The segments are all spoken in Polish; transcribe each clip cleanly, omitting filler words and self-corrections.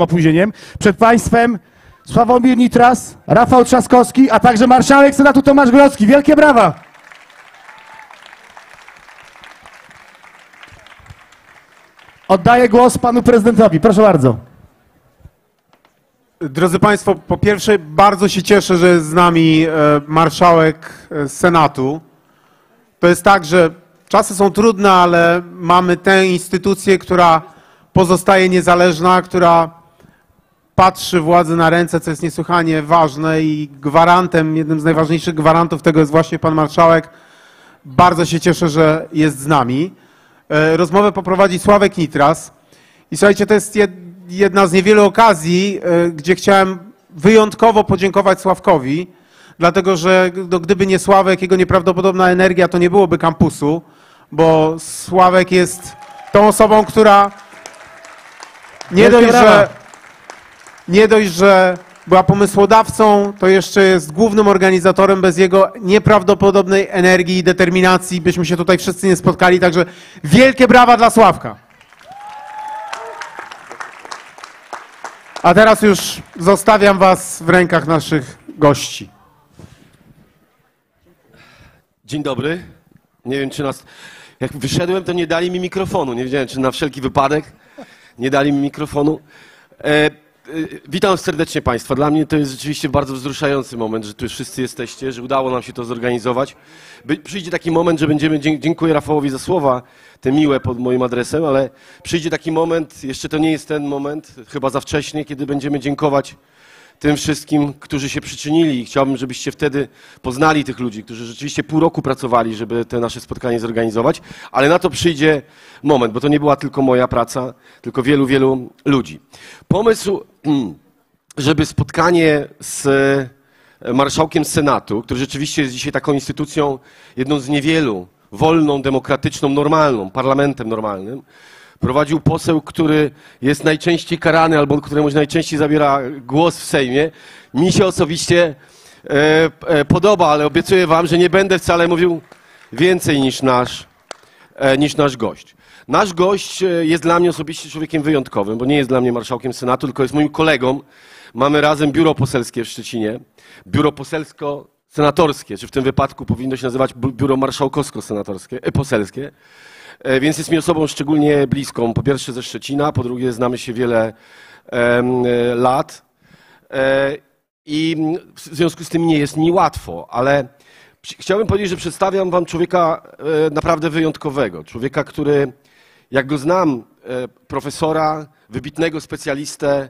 opóźnieniem. Przed Państwem Sławomir Nitras, Rafał Trzaskowski, a także marszałek Senatu Tomasz Grodzki. Wielkie brawa! Oddaję głos panu prezydentowi. Proszę bardzo. Drodzy Państwo, po pierwsze bardzo się cieszę, że jest z nami marszałek Senatu. To jest tak, że czasy są trudne, ale mamy tę instytucję, która pozostaje niezależna, która patrzy władzy na ręce, co jest niesłychanie ważne i gwarantem, jednym z najważniejszych gwarantów tego jest właśnie pan marszałek. Bardzo się cieszę, że jest z nami. Rozmowę poprowadzi Sławek Nitras. I słuchajcie, to jest jedna z niewielu okazji, gdzie chciałem wyjątkowo podziękować Sławkowi, dlatego że gdyby nie Sławek, jego nieprawdopodobna energia, to nie byłoby kampusu, bo Sławek jest tą osobą, która... Nie dość, że była pomysłodawcą, to jeszcze jest głównym organizatorem. Bez jego nieprawdopodobnej energii i determinacji byśmy się tutaj wszyscy nie spotkali. Także wielkie brawa dla Sławka. A teraz już zostawiam was w rękach naszych gości. Dzień dobry. Nie wiem, czy nas... Jak wyszedłem, to nie dali mi mikrofonu. Nie wiedziałem, czy na wszelki wypadek. Nie dali mi mikrofonu. Witam serdecznie Państwa. Dla mnie to jest rzeczywiście bardzo wzruszający moment, że tu wszyscy jesteście, że udało nam się to zorganizować. Przyjdzie taki moment, że będziemy... Dziękuję Rafałowi za słowa, te miłe pod moim adresem, ale przyjdzie taki moment, jeszcze to nie jest ten moment, chyba za wcześnie, kiedy będziemy dziękować tym wszystkim, którzy się przyczynili. I chciałbym, żebyście wtedy poznali tych ludzi, którzy rzeczywiście pół roku pracowali, żeby te nasze spotkanie zorganizować, ale na to przyjdzie moment, bo to nie była tylko moja praca, tylko wielu, wielu ludzi. Pomysł, żeby spotkanie z marszałkiem Senatu, który rzeczywiście jest dzisiaj taką instytucją, jedną z niewielu, wolną, demokratyczną, normalną, parlamentem normalnym, prowadził poseł, który jest najczęściej karany albo któremuś najczęściej zabiera głos w Sejmie. Mi się osobiście podoba, ale obiecuję wam, że nie będę wcale mówił więcej niż nasz gość. Nasz gość jest dla mnie osobiście człowiekiem wyjątkowym, bo nie jest dla mnie marszałkiem Senatu, tylko jest moim kolegą. Mamy razem biuro poselskie w Szczecinie, biuro poselsko-senatorskie, czy w tym wypadku powinno się nazywać biuro marszałkowsko-senatorskie, poselskie. Więc jest mi osobą szczególnie bliską. Po pierwsze ze Szczecina, po drugie znamy się wiele lat i w związku z tym nie jest mi łatwo, ale chciałbym powiedzieć, że przedstawiam wam człowieka naprawdę wyjątkowego. Człowieka, który, jak go znam, profesora, wybitnego specjalistę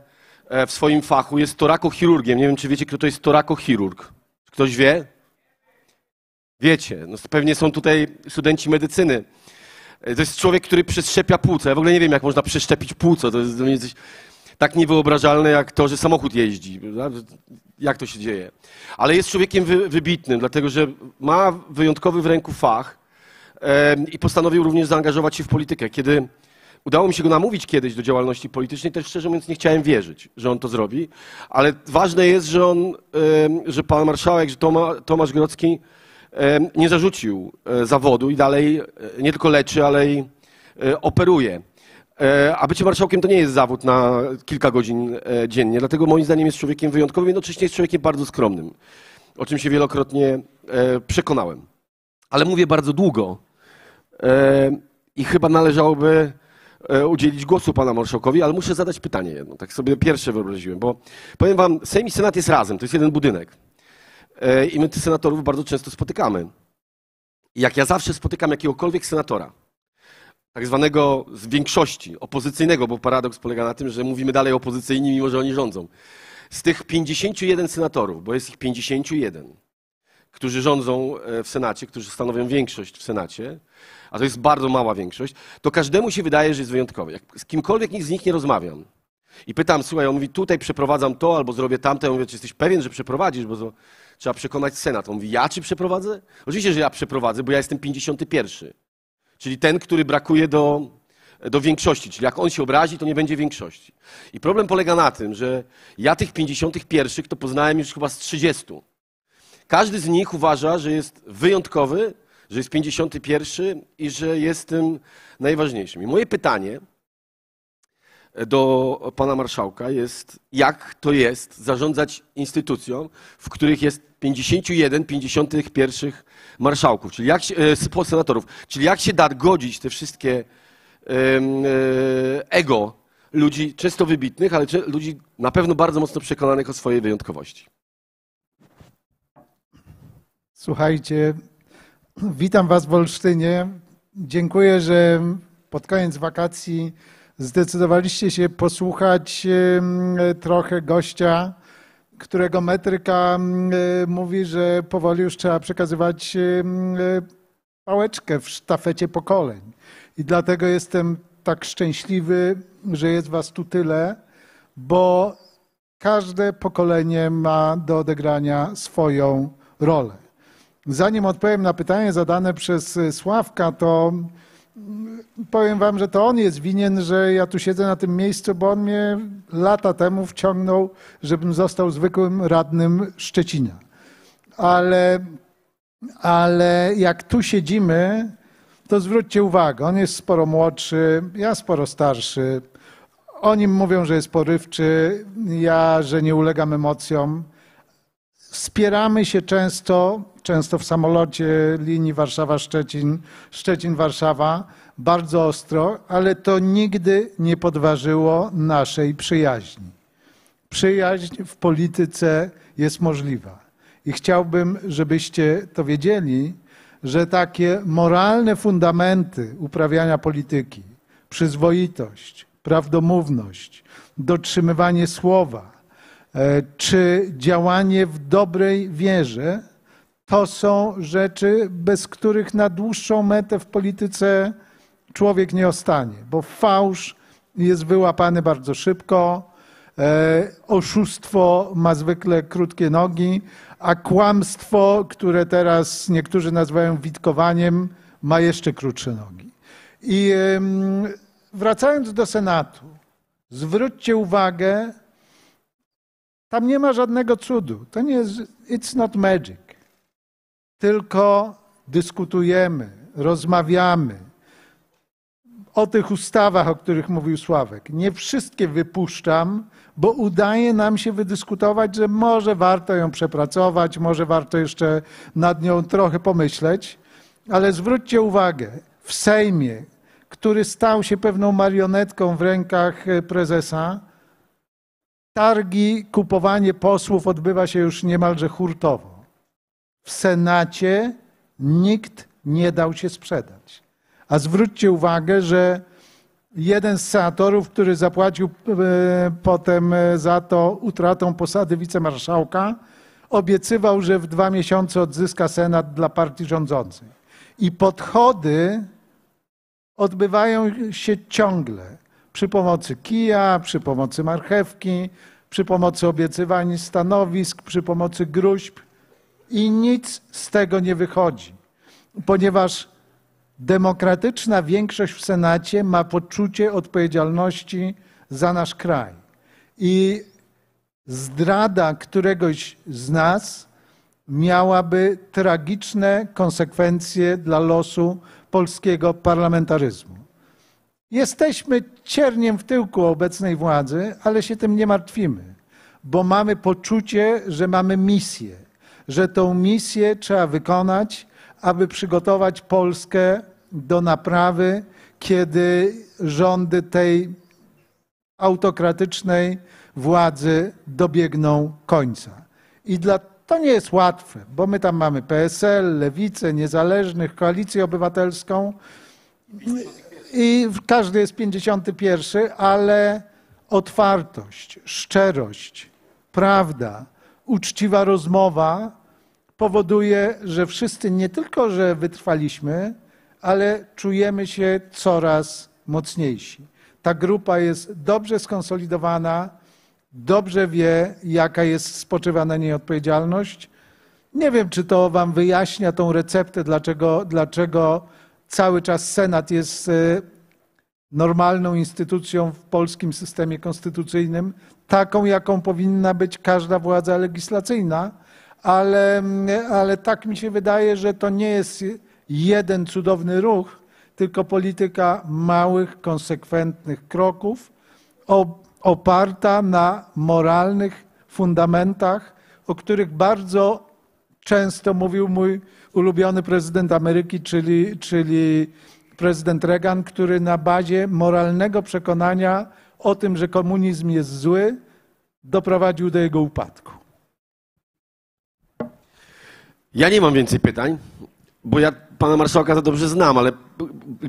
w swoim fachu, jest torakochirurgiem. Nie wiem, czy wiecie, kto to jest torakochirurg. Ktoś wie? Wiecie, no pewnie są tutaj studenci medycyny. To jest człowiek, który przeszczepia płuca. Ja w ogóle nie wiem, jak można przeszczepić płuco. To jest coś tak niewyobrażalne, jak to, że samochód jeździ. Jak to się dzieje? Ale jest człowiekiem wybitnym, dlatego że ma wyjątkowy w ręku fach i postanowił również zaangażować się w politykę. Kiedy udało mi się go namówić kiedyś do działalności politycznej, też szczerze mówiąc nie chciałem wierzyć, że on to zrobi. Ale ważne jest, że pan marszałek, że Tomasz Grodzki nie zarzucił zawodu i dalej nie tylko leczy, ale i operuje. A bycie marszałkiem to nie jest zawód na kilka godzin dziennie, dlatego moim zdaniem jest człowiekiem wyjątkowym, jednocześnie jest człowiekiem bardzo skromnym, o czym się wielokrotnie przekonałem. Ale mówię bardzo długo i chyba należałoby udzielić głosu pana marszałkowi, ale muszę zadać pytanie jedno, tak sobie pierwsze wyobraziłem, bo powiem wam, Sejm i Senat jest razem, to jest jeden budynek. I my tych senatorów bardzo często spotykamy. I jak ja zawsze spotykam jakiegokolwiek senatora, tak zwanego z większości, opozycyjnego, bo paradoks polega na tym, że mówimy dalej opozycyjni, mimo że oni rządzą. Z tych 51 senatorów, bo jest ich 51, którzy rządzą w Senacie, którzy stanowią większość w Senacie, a to jest bardzo mała większość, to każdemu się wydaje, że jest wyjątkowy. Jak z kimkolwiek z nich nie rozmawiam i pytam, słuchaj, on mówi, tutaj przeprowadzam to albo zrobię tamte, ja mówię, czy jesteś pewien, że przeprowadzisz, bo to... Trzeba przekonać Senat. On mówi, ja czy przeprowadzę? Oczywiście, że ja przeprowadzę, bo ja jestem 51. Czyli ten, który brakuje do większości. Czyli jak on się obrazi, to nie będzie większości. I problem polega na tym, że ja tych 51 to poznałem już chyba z 30. Każdy z nich uważa, że jest wyjątkowy, że jest 51 i że jest tym najważniejszym. I moje pytanie do pana marszałka jest, jak to jest zarządzać instytucją, w których jest 51 marszałków, czyli jak się, senatorów, czyli jak się da godzić te wszystkie ego ludzi często wybitnych, ale ludzi na pewno bardzo mocno przekonanych o swojej wyjątkowości. Słuchajcie, witam was w Olsztynie. Dziękuję, że pod koniec wakacji zdecydowaliście się posłuchać trochę gościa, którego metryka mówi, że powoli już trzeba przekazywać pałeczkę w sztafecie pokoleń. I dlatego jestem tak szczęśliwy, że jest was tu tyle, bo każde pokolenie ma do odegrania swoją rolę. Zanim odpowiem na pytanie zadane przez Sławka, to powiem wam, że to on jest winien, że ja tu siedzę na tym miejscu, bo on mnie lata temu wciągnął, żebym został zwykłym radnym Szczecina. Ale jak tu siedzimy, to zwróćcie uwagę, on jest sporo młodszy, ja sporo starszy. O nim mówią, że jest porywczy, ja, że nie ulegam emocjom. Spieramy się często w samolocie linii Warszawa-Szczecin, Szczecin-Warszawa, bardzo ostro, ale to nigdy nie podważyło naszej przyjaźni. Przyjaźń w polityce jest możliwa. I chciałbym, żebyście to wiedzieli, że takie moralne fundamenty uprawiania polityki, przyzwoitość, prawdomówność, dotrzymywanie słowa, czy działanie w dobrej wierze, to są rzeczy, bez których na dłuższą metę w polityce człowiek nie ostanie, bo fałsz jest wyłapany bardzo szybko, oszustwo ma zwykle krótkie nogi, a kłamstwo, które teraz niektórzy nazywają witkowaniem, ma jeszcze krótsze nogi. I wracając do Senatu, zwróćcie uwagę, tam nie ma żadnego cudu. To nie jest, it's not magic. Tylko dyskutujemy, rozmawiamy o tych ustawach, o których mówił Sławek. Nie wszystkie wypuszczam, bo udaje nam się wydyskutować, że może warto ją przepracować, może warto jeszcze nad nią trochę pomyśleć. Ale zwróćcie uwagę, w Sejmie, który stał się pewną marionetką w rękach prezesa, targi, kupowanie posłów odbywa się już niemalże hurtowo. W Senacie nikt nie dał się sprzedać. A zwróćcie uwagę, że jeden z senatorów, który zapłacił potem za to utratą posady wicemarszałka, obiecywał, że w 2 miesiące odzyska Senat dla partii rządzącej. I podchody odbywają się ciągle. Przy pomocy kija, przy pomocy marchewki, przy pomocy obiecywań stanowisk, przy pomocy gruźb i nic z tego nie wychodzi, ponieważ demokratyczna większość w Senacie ma poczucie odpowiedzialności za nasz kraj i zdrada któregoś z nas miałaby tragiczne konsekwencje dla losu polskiego parlamentaryzmu. Jesteśmy cierniem w tyłku obecnej władzy, ale się tym nie martwimy, bo mamy poczucie, że mamy misję, że tą misję trzeba wykonać, aby przygotować Polskę do naprawy, kiedy rządy tej autokratycznej władzy dobiegną końca. I to nie jest łatwe, bo my tam mamy PSL, Lewicę, Niezależnych, Koalicję Obywatelską. I każdy jest 51, ale otwartość, szczerość, prawda, uczciwa rozmowa powoduje, że wszyscy nie tylko, że wytrwaliśmy, ale czujemy się coraz mocniejsi. Ta grupa jest dobrze skonsolidowana, dobrze wie, jaka jest spoczywa na niej odpowiedzialność. Nie wiem, czy to wam wyjaśnia tą receptę, dlaczego cały czas Senat jest normalną instytucją w polskim systemie konstytucyjnym, taką, jaką powinna być każda władza legislacyjna, ale tak mi się wydaje, że to nie jest jeden cudowny ruch, tylko polityka małych, konsekwentnych kroków oparta na moralnych fundamentach, o których bardzo często mówił mój ulubiony prezydent Ameryki, czyli prezydent Reagan, który na bazie moralnego przekonania o tym, że komunizm jest zły, doprowadził do jego upadku. Ja nie mam więcej pytań, bo ja pana marszałka za dobrze znam, ale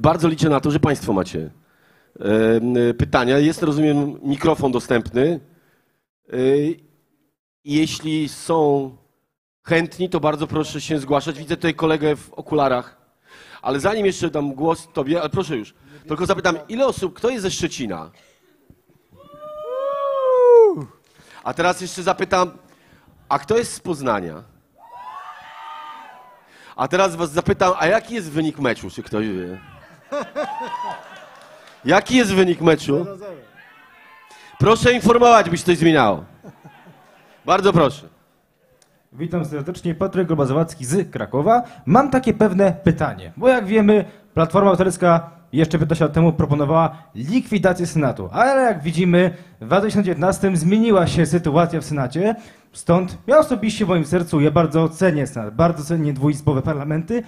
bardzo liczę na to, że państwo macie pytania. Jest, rozumiem, mikrofon dostępny. Jeśli są chętni, to bardzo proszę się zgłaszać. Widzę tutaj kolegę w okularach, ale zanim jeszcze dam głos tobie, ale proszę już, tylko zapytam, ile osób, kto jest ze Szczecina? A teraz jeszcze zapytam, a kto jest z Poznania? A teraz was zapytam, a jaki jest wynik meczu, czy ktoś wie? Jaki jest wynik meczu? Proszę informować, byś coś zmieniało. Bardzo proszę. Witam serdecznie, Patryk Grobazowacki z Krakowa. Mam takie pewne pytanie, bo jak wiemy, Platforma Obywatelska jeszcze 15 lat temu proponowała likwidację Senatu, ale jak widzimy, w 2019 zmieniła się sytuacja w Senacie, stąd ja osobiście w moim sercu, ja bardzo cenię Senat, bardzo cenię dwuizbowe parlamenty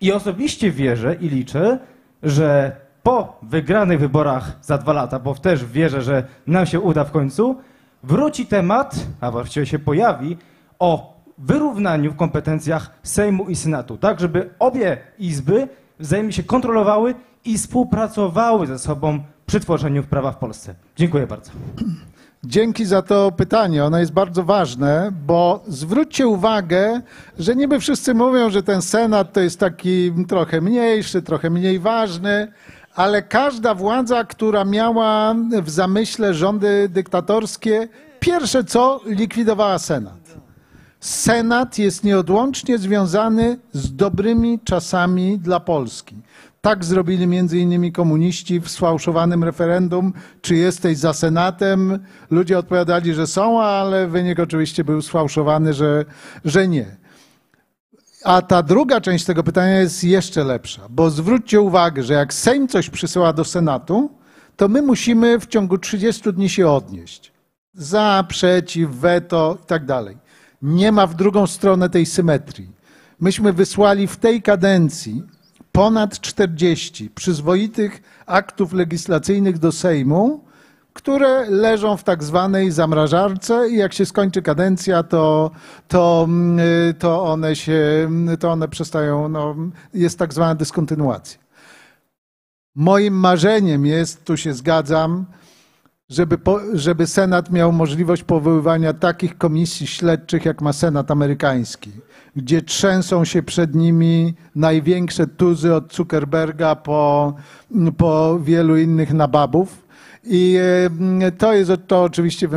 i osobiście wierzę i liczę, że po wygranych wyborach za 2 lata, bo też wierzę, że nam się uda w końcu, wróci temat, a właściwie się pojawi, o wyrównaniu w kompetencjach Sejmu i Senatu, tak żeby obie izby wzajemnie się kontrolowały i współpracowały ze sobą przy tworzeniu prawa w Polsce. Dziękuję bardzo. Dzięki za to pytanie. Ono jest bardzo ważne, bo zwróćcie uwagę, że niby wszyscy mówią, że ten Senat to jest taki trochę mniejszy, trochę mniej ważny, ale każda władza, która miała w zamyśle rządy dyktatorskie, pierwsze co likwidowała Senat. Senat jest nieodłącznie związany z dobrymi czasami dla Polski. Tak zrobili między innymi komuniści w sfałszowanym referendum, czy jesteś za Senatem. Ludzie odpowiadali, że są, ale wynik oczywiście był sfałszowany, że nie. A ta druga część tego pytania jest jeszcze lepsza, bo zwróćcie uwagę, że jak Sejm coś przysyła do Senatu, to my musimy w ciągu 30 dni się odnieść. Za, przeciw, weto i tak dalej. Nie ma w drugą stronę tej symetrii. Myśmy wysłali w tej kadencji ponad 40 przyzwoitych aktów legislacyjnych do Sejmu, które leżą w tak zwanej zamrażarce i jak się skończy kadencja, to one przestają, no, jest tak zwana dyskontynuacja. Moim marzeniem jest, tu się zgadzam, żeby Senat miał możliwość powoływania takich komisji śledczych, jak ma Senat amerykański, gdzie trzęsą się przed nimi największe tuzy od Zuckerberga po wielu innych nababów. I to oczywiście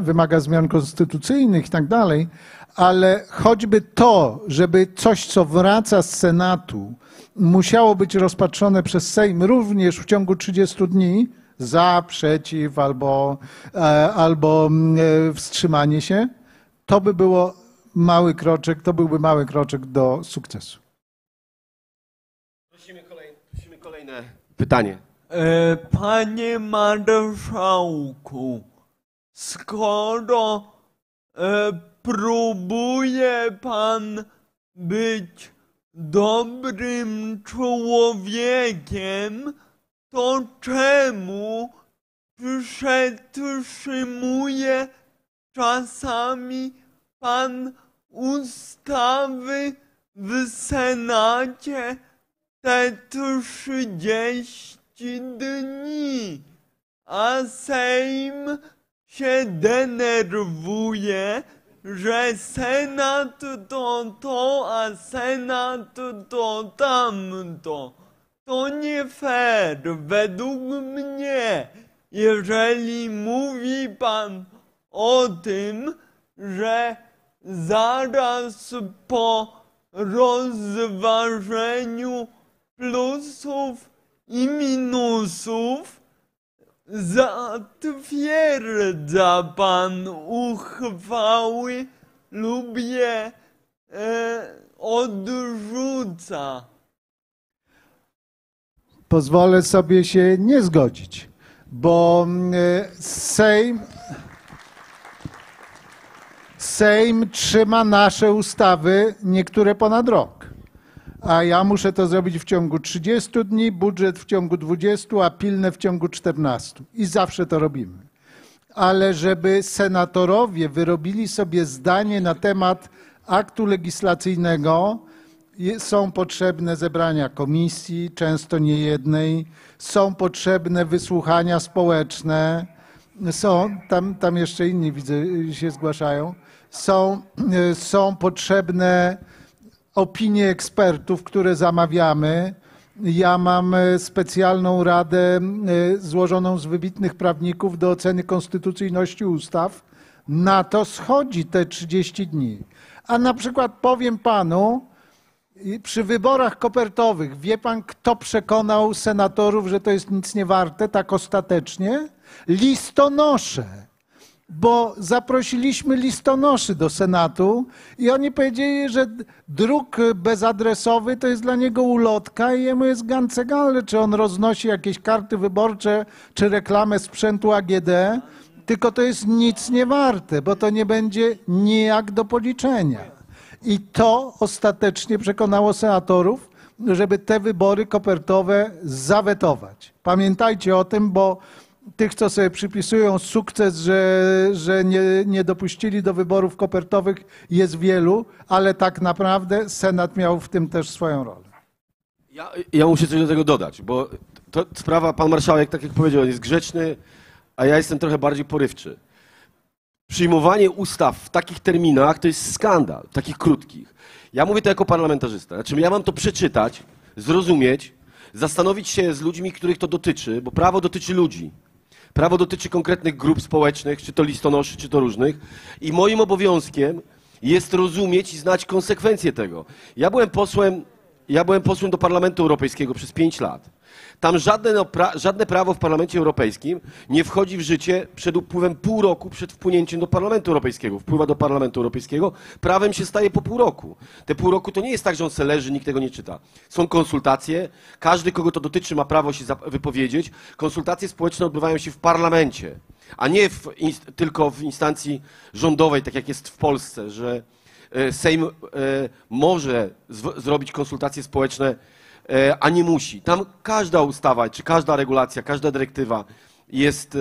wymaga zmian konstytucyjnych i tak dalej, ale choćby to, żeby coś, co wraca z Senatu, musiało być rozpatrzone przez Sejm również w ciągu 30 dni, za, przeciw albo wstrzymanie się, to by było mały kroczek, to byłby mały kroczek do sukcesu. Prosimy kolejne pytanie. Panie marszałku, skoro próbuje pan być dobrym człowiekiem, to czemu przetrzymuje czasami pan ustawy w Senacie te 30 dni, a Sejm się denerwuje, że Senat to to, a Senat to tamto? To nie fair, według mnie, jeżeli mówi pan o tym, że zaraz po rozważeniu plusów i minusów zatwierdza pan uchwały lub je odrzuca. Pozwolę sobie się nie zgodzić, bo Sejm trzyma nasze ustawy, niektóre ponad rok. A ja muszę to zrobić w ciągu 30 dni, budżet w ciągu 20, a pilne w ciągu 14. I zawsze to robimy. Ale żeby senatorowie wyrobili sobie zdanie na temat aktu legislacyjnego, są potrzebne zebrania komisji, często nie jednej, są potrzebne wysłuchania społeczne, są, tam jeszcze inni widzę się zgłaszają, są potrzebne opinie ekspertów, które zamawiamy. Ja mam specjalną radę złożoną z wybitnych prawników do oceny konstytucyjności ustaw. Na to schodzi te 30 dni. A na przykład powiem panu, przy wyborach kopertowych, wie pan, kto przekonał senatorów, że to jest nic nie warte, tak ostatecznie? Listonosze. Bo zaprosiliśmy listonoszy do Senatu i oni powiedzieli, że druk bezadresowy to jest dla niego ulotka i jemu jest gancegalne, czy on roznosi jakieś karty wyborcze, czy reklamę sprzętu AGD, tylko to jest nic nie warte, bo to nie będzie nijak do policzenia. I to ostatecznie przekonało senatorów, żeby te wybory kopertowe zawetować. Pamiętajcie o tym, bo tych, co sobie przypisują sukces, że nie dopuścili do wyborów kopertowych, jest wielu, ale tak naprawdę Senat miał w tym też swoją rolę. Ja muszę coś do tego dodać, bo to sprawa, pan marszałek, tak jak powiedział, jest grzeczny, a ja jestem trochę bardziej porywczy. Przyjmowanie ustaw w takich terminach to jest skandal, takich krótkich. Ja mówię to jako parlamentarzysta. Znaczy, ja mam to przeczytać, zrozumieć, zastanowić się z ludźmi, których to dotyczy, bo prawo dotyczy ludzi. Prawo dotyczy konkretnych grup społecznych, czy to listonoszy, czy to różnych. I moim obowiązkiem jest rozumieć i znać konsekwencje tego. Ja byłem posłem do Parlamentu Europejskiego przez 5 lat. Tam żadne prawo w Parlamencie Europejskim nie wchodzi w życie przed upływem pół roku, przed wpłynięciem do Parlamentu Europejskiego. Wpływa do Parlamentu Europejskiego, prawem się staje po pół roku. Te pół roku to nie jest tak, że on se leży, nikt tego nie czyta. Są konsultacje, każdy, kogo to dotyczy, ma prawo się wypowiedzieć. Konsultacje społeczne odbywają się w parlamencie, a nie tylko w instancji rządowej, tak jak jest w Polsce, że Sejm może zrobić konsultacje społeczne, a nie musi. Tam każda ustawa, czy każda regulacja, każda dyrektywa jest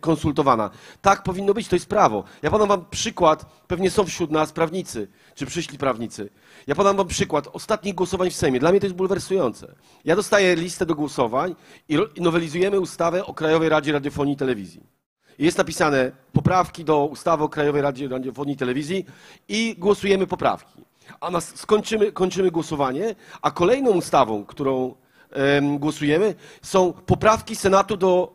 konsultowana. Tak powinno być, to jest prawo. Ja podam wam przykład, pewnie są wśród nas prawnicy, czy przyszli prawnicy. Ja podam wam przykład ostatnich głosowań w Sejmie. Dla mnie to jest bulwersujące. Ja dostaję listę do głosowań i nowelizujemy ustawę o Krajowej Radzie Radiofonii i Telewizji. Jest napisane poprawki do ustawy o Krajowej Radzie Radiofonii i Telewizji i głosujemy poprawki. A kończymy głosowanie, a kolejną ustawą, którą głosujemy, są poprawki Senatu do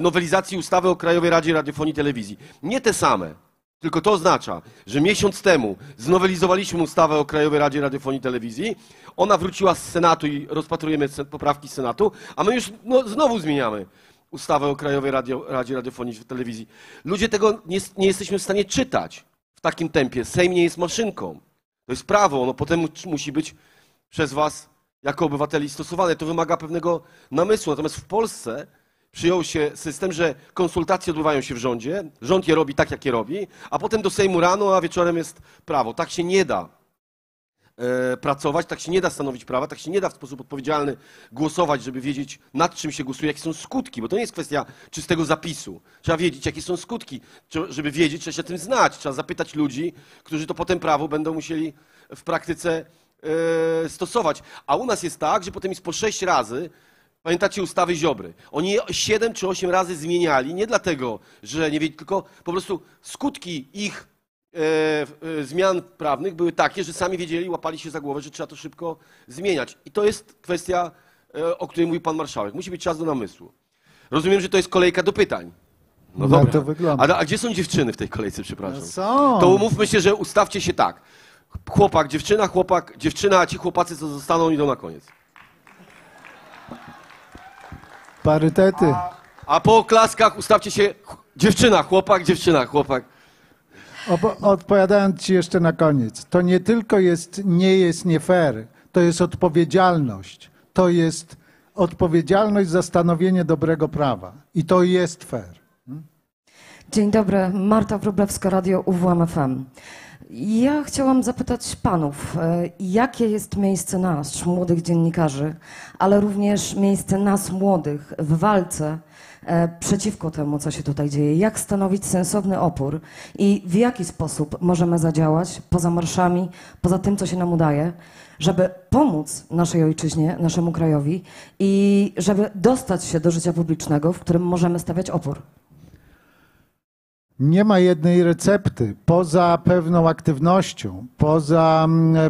nowelizacji ustawy o Krajowej Radzie Radiofonii i Telewizji. Nie te same, tylko to oznacza, że miesiąc temu znowelizowaliśmy ustawę o Krajowej Radzie Radiofonii i Telewizji, ona wróciła z Senatu i rozpatrujemy poprawki Senatu, a my już znowu zmieniamy ustawę o Krajowej Radzie Radiofonii i Telewizji. Ludzie tego nie jesteśmy w stanie czytać w takim tempie. Sejm nie jest maszynką. To jest prawo, ono potem musi być przez was jako obywateli stosowane. To wymaga pewnego namysłu. Natomiast w Polsce przyjął się system, że konsultacje odbywają się w rządzie, rząd je robi tak, jak je robi, a potem do Sejmu rano, a wieczorem jest prawo. Tak się nie da pracować, tak się nie da stanowić prawa, tak się nie da w sposób odpowiedzialny głosować, żeby wiedzieć, nad czym się głosuje, jakie są skutki, bo to nie jest kwestia czystego zapisu. Trzeba wiedzieć, jakie są skutki, żeby wiedzieć, trzeba się tym znać, trzeba zapytać ludzi, którzy to potem prawo będą musieli w praktyce stosować. A u nas jest tak, że potem jest po 6 razy, pamiętacie ustawy Ziobry, oni je 7 czy 8 razy zmieniali, nie dlatego, że nie wiedzieli, tylko po prostu skutki ich zmian prawnych były takie, że sami wiedzieli, łapali się za głowę, że trzeba to szybko zmieniać. I to jest kwestia, o której mówi pan marszałek. Musi być czas do namysłu. Rozumiem, że to jest kolejka do pytań. No dobra. To wygląda. A gdzie są dziewczyny w tej kolejce, przepraszam? Są. To umówmy się, że ustawcie się tak. Chłopak, dziewczyna, a ci chłopacy, co zostaną, idą na koniec. Parytety. A po klaskach ustawcie się dziewczyna, chłopak. Odpowiadając ci jeszcze na koniec, to nie tylko nie jest nie fair, to jest odpowiedzialność, to jest odpowiedzialność za stanowienie dobrego prawa. I to jest fair. Dzień dobry, Marta Wróblewska, Radio UWM FM. Ja chciałam zapytać panów, jakie jest miejsce nas, młodych dziennikarzy, ale również miejsce nas, młodych, w walce przeciwko temu, co się tutaj dzieje. Jak stanowić sensowny opór i w jaki sposób możemy zadziałać poza marszami, poza tym, co się nam udaje, żeby pomóc naszej ojczyźnie, naszemu krajowi i żeby dostać się do życia publicznego, w którym możemy stawiać opór. Nie ma jednej recepty, poza pewną aktywnością, poza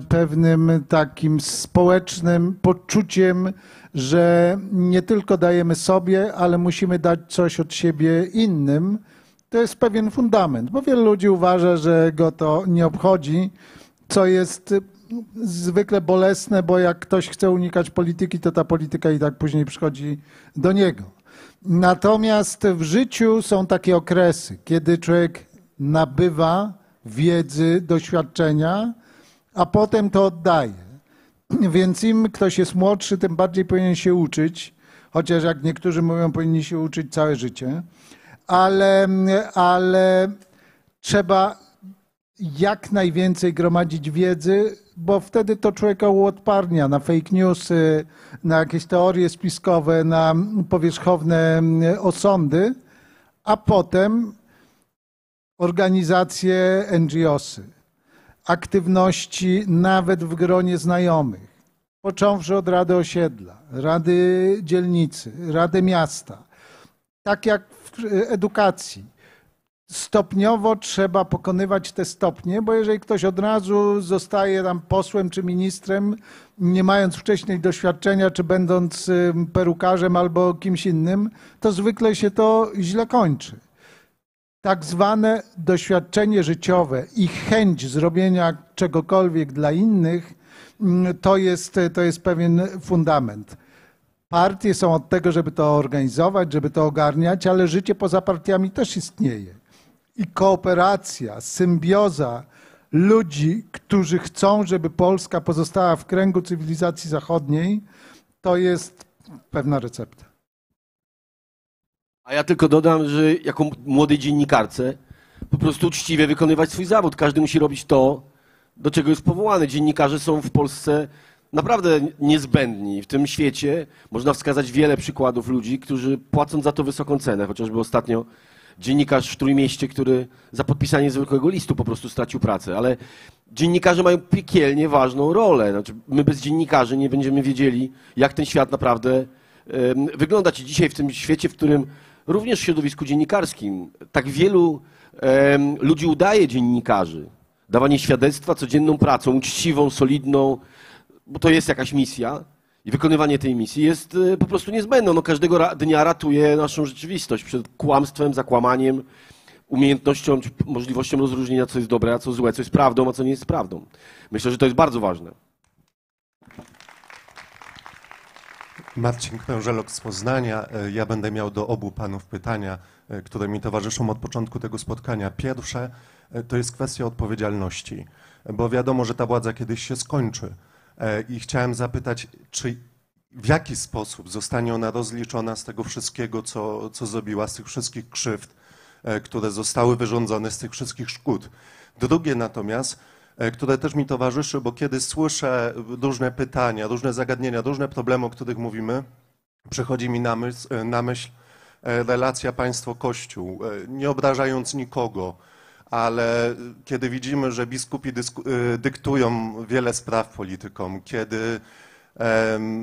pewnym takim społecznym poczuciem, że nie tylko dajemy sobie, ale musimy dać coś od siebie innym. To jest pewien fundament, bo wielu ludzi uważa, że go to nie obchodzi, co jest zwykle bolesne, bo jak ktoś chce unikać polityki, to ta polityka i tak później przychodzi do niego. Natomiast w życiu są takie okresy, kiedy człowiek nabywa wiedzy, doświadczenia, a potem to oddaje. Więc im ktoś jest młodszy, tym bardziej powinien się uczyć, chociaż jak niektórzy mówią, powinni się uczyć całe życie, ale trzeba jak najwięcej gromadzić wiedzy, bo wtedy to człowieka uodparnia na fake newsy, na jakieś teorie spiskowe, na powierzchowne osądy, a potem organizacje, NGOsy, aktywności nawet w gronie znajomych, począwszy od Rady Osiedla, Rady Dzielnicy, Rady Miasta, tak jak w edukacji. Stopniowo trzeba pokonywać te stopnie, bo jeżeli ktoś od razu zostaje tam posłem czy ministrem, nie mając wcześniej doświadczenia, czy będąc perukarzem albo kimś innym, to zwykle się to źle kończy. Tak zwane doświadczenie życiowe i chęć zrobienia czegokolwiek dla innych, to jest pewien fundament. Partie są od tego, żeby to organizować, żeby to ogarniać, ale życie poza partiami też istnieje. I kooperacja, symbioza ludzi, którzy chcą, żeby Polska pozostała w kręgu cywilizacji zachodniej, to jest pewna recepta. A ja tylko dodam, że jako młodej dziennikarce po prostu uczciwie wykonywać swój zawód. Każdy musi robić to, do czego jest powołany. Dziennikarze są w Polsce naprawdę niezbędni. W tym świecie można wskazać wiele przykładów ludzi, którzy płacą za to wysoką cenę, chociażby ostatnio dziennikarz w Trójmieście, który za podpisanie zwykłego listu po prostu stracił pracę, ale dziennikarze mają piekielnie ważną rolę. Znaczy, my bez dziennikarzy nie będziemy wiedzieli, jak ten świat naprawdę wygląda. I dzisiaj w tym świecie, w którym również w środowisku dziennikarskim tak wielu ludzi udaje dziennikarzy, dawanie świadectwa codzienną pracą, uczciwą, solidną, bo to jest jakaś misja i wykonywanie tej misji jest po prostu niezbędne. Ono każdego dnia ratuje naszą rzeczywistość przed kłamstwem, zakłamaniem, umiejętnością czy możliwością rozróżnienia, co jest dobre, a co złe, co jest prawdą, a co nie jest prawdą. Myślę, że to jest bardzo ważne. Marcin Knężelok z Poznania. Ja będę miał do obu panów pytania, które mi towarzyszą od początku tego spotkania. Pierwsze to jest kwestia odpowiedzialności, bo wiadomo, że ta władza kiedyś się skończy. I chciałem zapytać, czy w jaki sposób zostanie ona rozliczona z tego wszystkiego, co zrobiła, z tych wszystkich krzywd, które zostały wyrządzone, z tych wszystkich szkód. Drugie natomiast, które też mi towarzyszy, bo kiedy słyszę różne pytania, różne zagadnienia, różne problemy, o których mówimy, przychodzi mi na myśl relacja państwo-kościół, nie obrażając nikogo, ale kiedy widzimy, że biskupi dyktują wiele spraw politykom, kiedy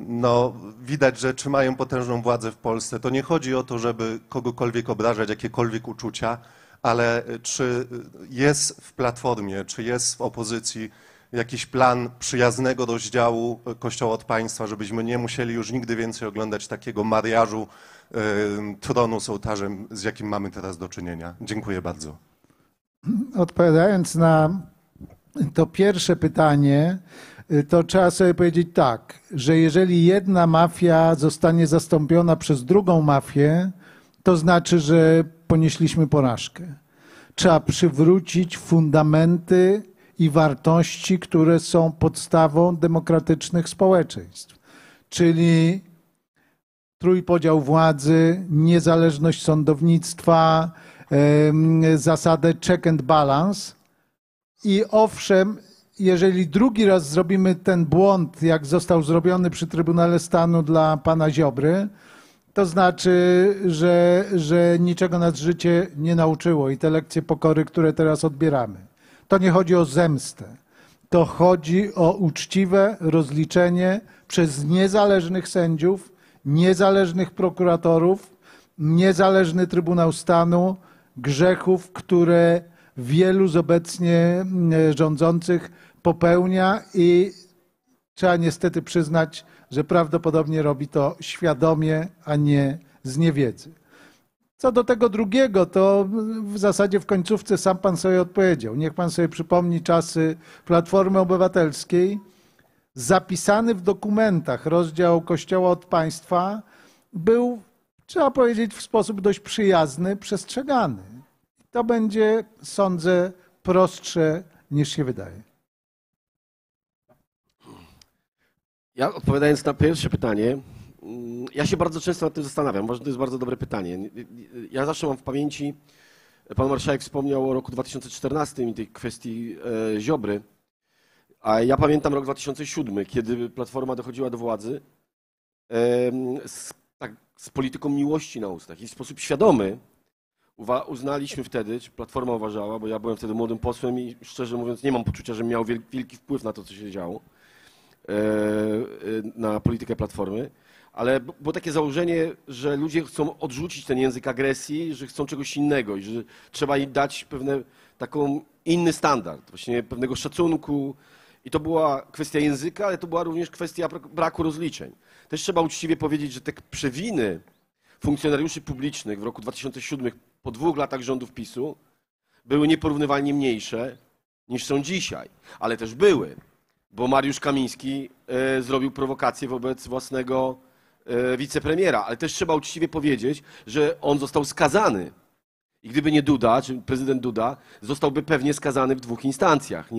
no, widać, że trzymają potężną władzę w Polsce, to nie chodzi o to, żeby kogokolwiek obrażać, jakiekolwiek uczucia, ale czy jest w Platformie, czy jest w opozycji jakiś plan przyjaznego rozdziału Kościoła od państwa, żebyśmy nie musieli już nigdy więcej oglądać takiego mariażu tronu z ołtarzem, z jakim mamy teraz do czynienia. Dziękuję bardzo. Odpowiadając na to pierwsze pytanie, to trzeba sobie powiedzieć tak, że jeżeli jedna mafia zostanie zastąpiona przez drugą mafię, to znaczy, że ponieśliśmy porażkę. Trzeba przywrócić fundamenty i wartości, które są podstawą demokratycznych społeczeństw, czyli trójpodział władzy, niezależność sądownictwa, zasadę check and balance. I owszem, jeżeli drugi raz zrobimy ten błąd, jak został zrobiony przy Trybunale Stanu dla pana Ziobry, to znaczy, że niczego nas życie nie nauczyło i te lekcje pokory, które teraz odbieramy. To nie chodzi o zemstę. To chodzi o uczciwe rozliczenie przez niezależnych sędziów, niezależnych prokuratorów, niezależny Trybunał Stanu grzechów, które wielu z obecnie rządzących popełnia i trzeba niestety przyznać, że prawdopodobnie robi to świadomie, a nie z niewiedzy. Co do tego drugiego, to w zasadzie w końcówce sam pan sobie odpowiedział. Niech pan sobie przypomni czasy Platformy Obywatelskiej. Zapisany w dokumentach rozdział Kościoła od państwa był, trzeba powiedzieć, w sposób dość przyjazny, przestrzegany. To będzie, sądzę, prostsze niż się wydaje. Ja odpowiadając na pierwsze pytanie, ja się bardzo często nad tym zastanawiam, może to jest bardzo dobre pytanie. Ja zawsze mam w pamięci, pan marszałek wspomniał o roku 2014 i tej kwestii Ziobry, a ja pamiętam rok 2007, kiedy Platforma dochodziła do władzy z polityką miłości na ustach i w sposób świadomy uznaliśmy wtedy, czy Platforma uważała, bo ja byłem wtedy młodym posłem i szczerze mówiąc nie mam poczucia, że miał wielki wpływ na to, co się działo, na politykę Platformy, ale było takie założenie, że ludzie chcą odrzucić ten język agresji, że chcą czegoś innego i że trzeba im dać taką inny standard, właśnie pewnego szacunku. I to była kwestia języka, ale to była również kwestia braku rozliczeń. Też trzeba uczciwie powiedzieć, że te przewiny funkcjonariuszy publicznych w roku 2007, po 2 latach rządów PiS-u, były nieporównywalnie mniejsze niż są dzisiaj, ale też były. Bo Mariusz Kamiński zrobił prowokację wobec własnego wicepremiera. Ale też trzeba uczciwie powiedzieć, że on został skazany. I gdyby nie Duda, czy prezydent Duda, zostałby pewnie skazany w 2 instancjach.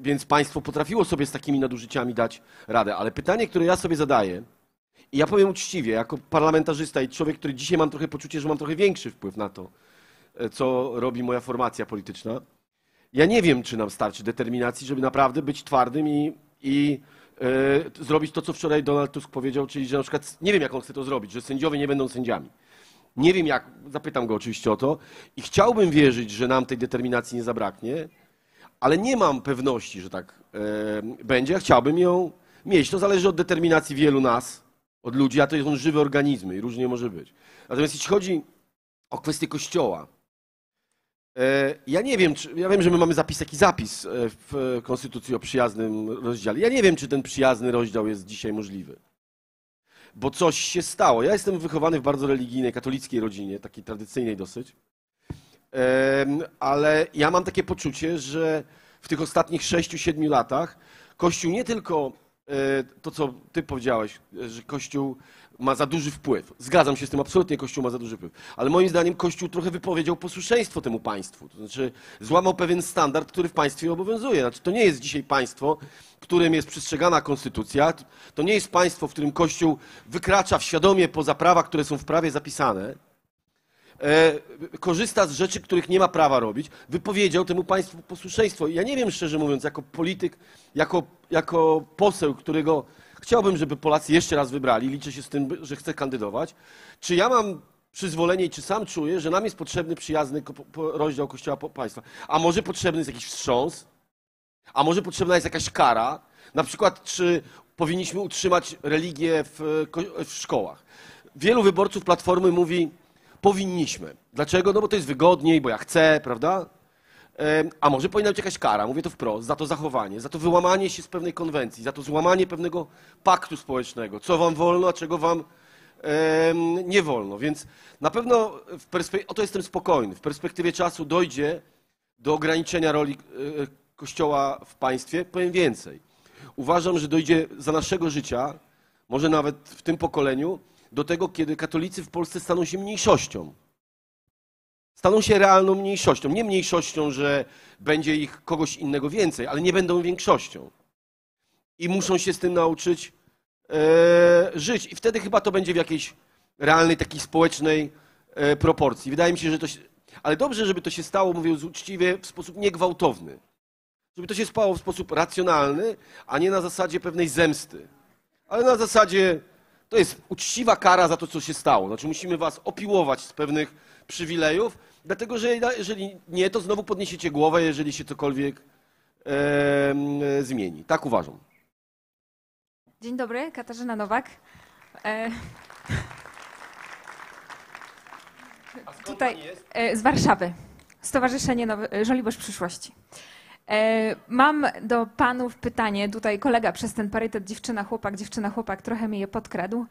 Więc państwo potrafiło sobie z takimi nadużyciami dać radę. Ale pytanie, które ja sobie zadaję, i ja powiem uczciwie, jako parlamentarzysta i człowiek, który dzisiaj mam trochę poczucie, że mam trochę większy wpływ na to, co robi moja formacja polityczna, ja nie wiem, czy nam starczy determinacji, żeby naprawdę być twardym i zrobić to, co wczoraj Donald Tusk powiedział, czyli że na przykład nie wiem, jak on chce to zrobić, że sędziowie nie będą sędziami. Nie wiem jak, zapytam go oczywiście o to i chciałbym wierzyć, że nam tej determinacji nie zabraknie, ale nie mam pewności, że tak będzie, a chciałbym ją mieć. To zależy od determinacji wielu nas, od ludzi, a to są żywe organizmy i różnie może być. Natomiast jeśli chodzi o kwestię Kościoła, ja nie wiem, ja wiem, że my mamy taki zapis w Konstytucji o przyjaznym rozdziale. Ja nie wiem, czy ten przyjazny rozdział jest dzisiaj możliwy, bo coś się stało. Ja jestem wychowany w bardzo religijnej, katolickiej rodzinie, takiej tradycyjnej dosyć, ale ja mam takie poczucie, że w tych ostatnich 6-7 latach Kościół nie tylko to, co ty powiedziałeś, że Kościół ma za duży wpływ. Zgadzam się z tym, absolutnie Kościół ma za duży wpływ. Ale moim zdaniem Kościół trochę wypowiedział posłuszeństwo temu państwu. To znaczy złamał pewien standard, który w państwie obowiązuje. Znaczy, to nie jest dzisiaj państwo, w którym jest przestrzegana konstytucja. To nie jest państwo, w którym Kościół wykracza świadomie poza prawa, które są w prawie zapisane. Korzysta z rzeczy, których nie ma prawa robić. Wypowiedział temu państwu posłuszeństwo. Ja nie wiem, szczerze mówiąc, jako polityk, jako poseł, którego chciałbym, żeby Polacy jeszcze raz wybrali, liczę się z tym, że chcę kandydować. Czy ja mam przyzwolenie i czy sam czuję, że nam jest potrzebny przyjazny rozdział Kościoła państwa? A może potrzebny jest jakiś wstrząs? A może potrzebna jest jakaś kara? Na przykład, czy powinniśmy utrzymać religię w szkołach? Wielu wyborców Platformy mówi, powinniśmy. Dlaczego? No bo to jest wygodniej, bo ja chcę, prawda? A może powinna być jakaś kara, mówię to wprost, za to zachowanie, za to wyłamanie się z pewnej konwencji, za to złamanie pewnego paktu społecznego, co wam wolno, a czego wam nie wolno. Więc na pewno, o to jestem spokojny, w perspektywie czasu dojdzie do ograniczenia roli Kościoła w państwie. Powiem więcej, uważam, że dojdzie za naszego życia, może nawet w tym pokoleniu, do tego, kiedy katolicy w Polsce staną się mniejszością. Staną się realną mniejszością. Nie mniejszością, że będzie ich kogoś innego więcej, ale nie będą większością. I muszą się z tym nauczyć żyć. I wtedy chyba to będzie w jakiejś realnej, takiej społecznej proporcji. Wydaje mi się, że to się... Ale dobrze, żeby to się stało, mówiąc uczciwie, w sposób niegwałtowny. Żeby to się spało w sposób racjonalny, a nie na zasadzie pewnej zemsty. Ale na zasadzie to jest uczciwa kara za to, co się stało. Znaczy musimy was opiłować z pewnych przywilejów, dlatego że jeżeli nie, to znowu podniesiecie głowę, jeżeli się cokolwiek zmieni. Tak uważam. Dzień dobry, Katarzyna Nowak. Tutaj z Warszawy, Stowarzyszenie Żoliborz Przyszłości. Mam do panów pytanie, tutaj kolega przez ten parytet dziewczyna-chłopak trochę mi je podkradł,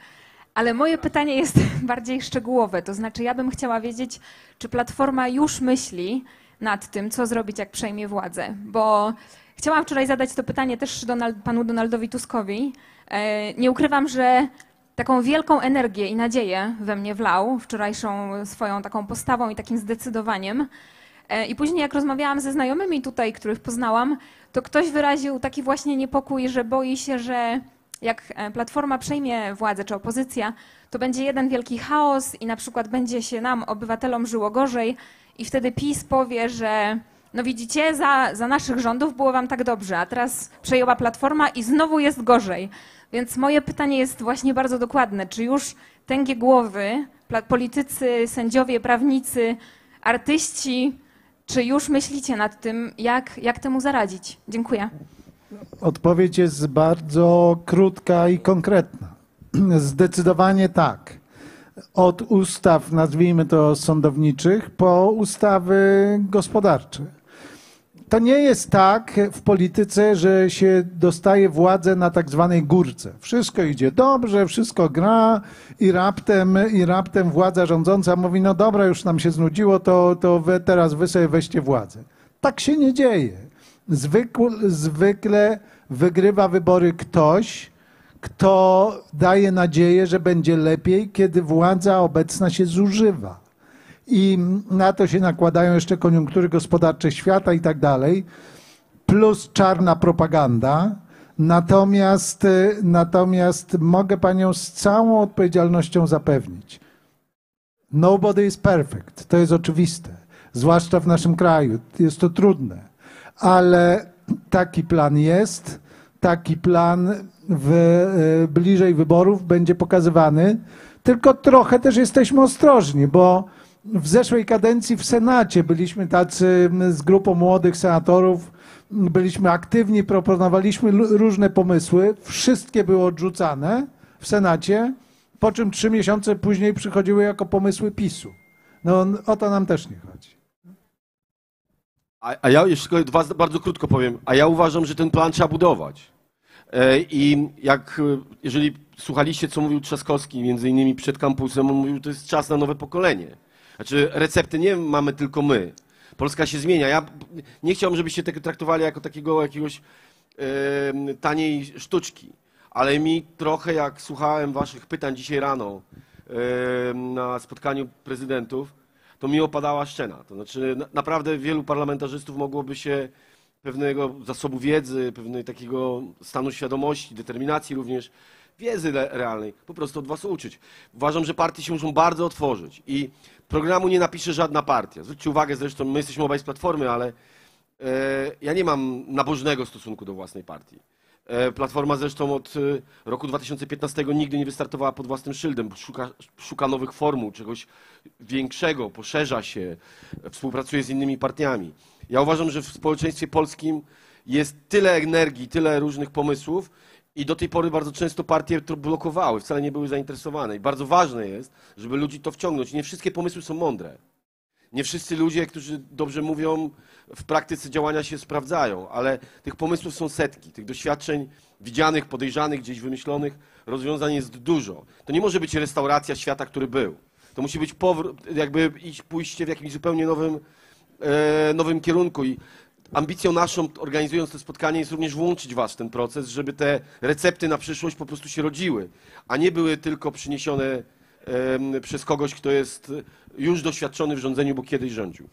ale moje pytanie jest bardziej szczegółowe, to znaczy ja bym chciała wiedzieć, czy Platforma już myśli nad tym, co zrobić, jak przejmie władzę, bo chciałam wczoraj zadać to pytanie też panu Donaldowi Tuskowi. Nie ukrywam, że taką wielką energię i nadzieję we mnie wlał wczorajszą swoją taką postawą i takim zdecydowaniem. I później jak rozmawiałam ze znajomymi tutaj, których poznałam, to ktoś wyraził taki właśnie niepokój, że boi się, że jak Platforma przejmie władzę czy opozycja, to będzie jeden wielki chaos i na przykład będzie się nam, obywatelom, żyło gorzej i wtedy PiS powie, że no widzicie, za naszych rządów było wam tak dobrze, a teraz przejęła Platforma i znowu jest gorzej. Więc moje pytanie jest właśnie bardzo dokładne. Czy już tęgie głowy, politycy, sędziowie, prawnicy, artyści, czy już myślicie nad tym, jak temu zaradzić? Dziękuję. Odpowiedź jest bardzo krótka i konkretna. Zdecydowanie tak. Od ustaw, nazwijmy to sądowniczych, po ustawy gospodarcze. To nie jest tak w polityce, że się dostaje władzę na tak zwanej górce. Wszystko idzie dobrze, wszystko gra i raptem władza rządząca mówi, no dobra, już nam się znudziło, to wy teraz sobie weźcie władzę. Tak się nie dzieje. Zwykle wygrywa wybory ktoś, kto daje nadzieję, że będzie lepiej, kiedy władza obecna się zużywa. I na to się nakładają jeszcze koniunktury gospodarcze świata i tak dalej, plus czarna propaganda. Natomiast mogę panią z całą odpowiedzialnością zapewnić. Nobody is perfect. To jest oczywiste. Zwłaszcza w naszym kraju. Jest to trudne. Ale taki plan jest. Taki plan bliżej wyborów będzie pokazywany. Tylko trochę też jesteśmy ostrożni, bo w zeszłej kadencji w Senacie byliśmy tacy z grupą młodych senatorów, byliśmy aktywni, proponowaliśmy różne pomysły, wszystkie były odrzucane w Senacie, po czym 3 miesiące później przychodziły jako pomysły PiS-u. No o to nam też nie chodzi. A ja jeszcze bardzo krótko powiem, a ja uważam, że ten plan trzeba budować. I jeżeli słuchaliście, co mówił Trzaskowski, między innymi przed kampusem, on mówił, to jest czas na nowe pokolenie. Znaczy recepty nie mamy tylko my. Polska się zmienia. Ja nie chciałbym, żebyście tego traktowali jako takiego jakiegoś taniej sztuczki. Ale mi trochę, jak słuchałem waszych pytań dzisiaj rano na spotkaniu prezydentów, to mi opadała szczena. To znaczy naprawdę wielu parlamentarzystów mogłoby się pewnego zasobu wiedzy, pewnego takiego stanu świadomości, determinacji również, wiedzy realnej, po prostu od was uczyć. Uważam, że partie się muszą bardzo otworzyć i programu nie napisze żadna partia. Zwróćcie uwagę, zresztą my jesteśmy obaj z Platformy, ale ja nie mam nabożnego stosunku do własnej partii. Platforma zresztą od roku 2015 nigdy nie wystartowała pod własnym szyldem, szuka nowych formuł, czegoś większego, poszerza się, współpracuje z innymi partiami. Ja uważam, że w społeczeństwie polskim jest tyle energii, tyle różnych pomysłów, i do tej pory bardzo często partie to blokowały, wcale nie były zainteresowane. I bardzo ważne jest, żeby ludzi to wciągnąć. Nie wszystkie pomysły są mądre. Nie wszyscy ludzie, którzy dobrze mówią, w praktyce działania się sprawdzają, ale tych pomysłów są setki. Tych doświadczeń widzianych, podejrzanych, gdzieś wymyślonych, rozwiązań jest dużo. To nie może być restauracja świata, który był. To musi być pójście w jakimś zupełnie nowym kierunku. I ambicją naszą, organizując to spotkanie, jest również włączyć was w ten proces, żeby te recepty na przyszłość po prostu się rodziły, a nie były tylko przyniesione przez kogoś, kto jest już doświadczony w rządzeniu, bo kiedyś rządził.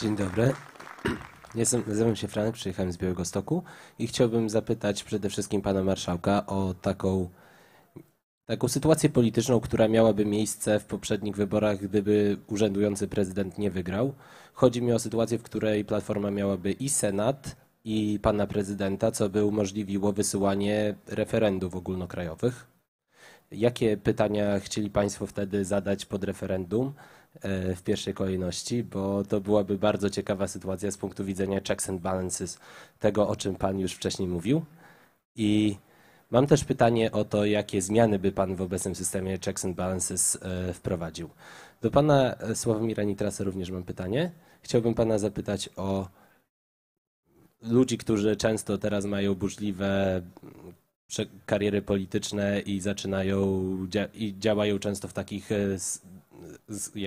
Dzień dobry. Nazywam się Franek, przyjechałem z Białegostoku i chciałbym zapytać przede wszystkim pana marszałka o taką sytuację polityczną, która miałaby miejsce w poprzednich wyborach, gdyby urzędujący prezydent nie wygrał. Chodzi mi o sytuację, w której Platforma miałaby i Senat, i pana prezydenta, co by umożliwiło wysyłanie referendów ogólnokrajowych. Jakie pytania chcieli państwo wtedy zadać pod referendum w pierwszej kolejności, bo to byłaby bardzo ciekawa sytuacja z punktu widzenia checks and balances, tego o czym pan już wcześniej mówił. I mam też pytanie o to, jakie zmiany by pan w obecnym systemie checks and balances wprowadził. Do pana Sławomira Nitrasa również mam pytanie. Chciałbym pana zapytać o ludzi, którzy często teraz mają burzliwe kariery polityczne i działają często w takich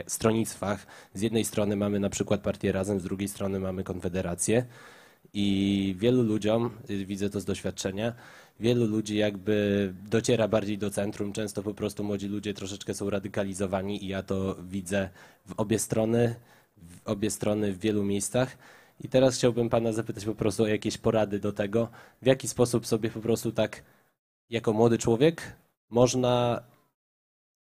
stronnictwach. Z jednej strony mamy na przykład Partię Razem, z drugiej strony mamy Konfederację. I wielu ludziom, widzę to z doświadczenia, wielu ludzi jakby dociera bardziej do centrum. Często po prostu młodzi ludzie troszeczkę są radykalizowani i ja to widzę w obie strony w wielu miejscach. I teraz chciałbym pana zapytać po prostu o jakieś porady do tego, w jaki sposób sobie po prostu tak jako młody człowiek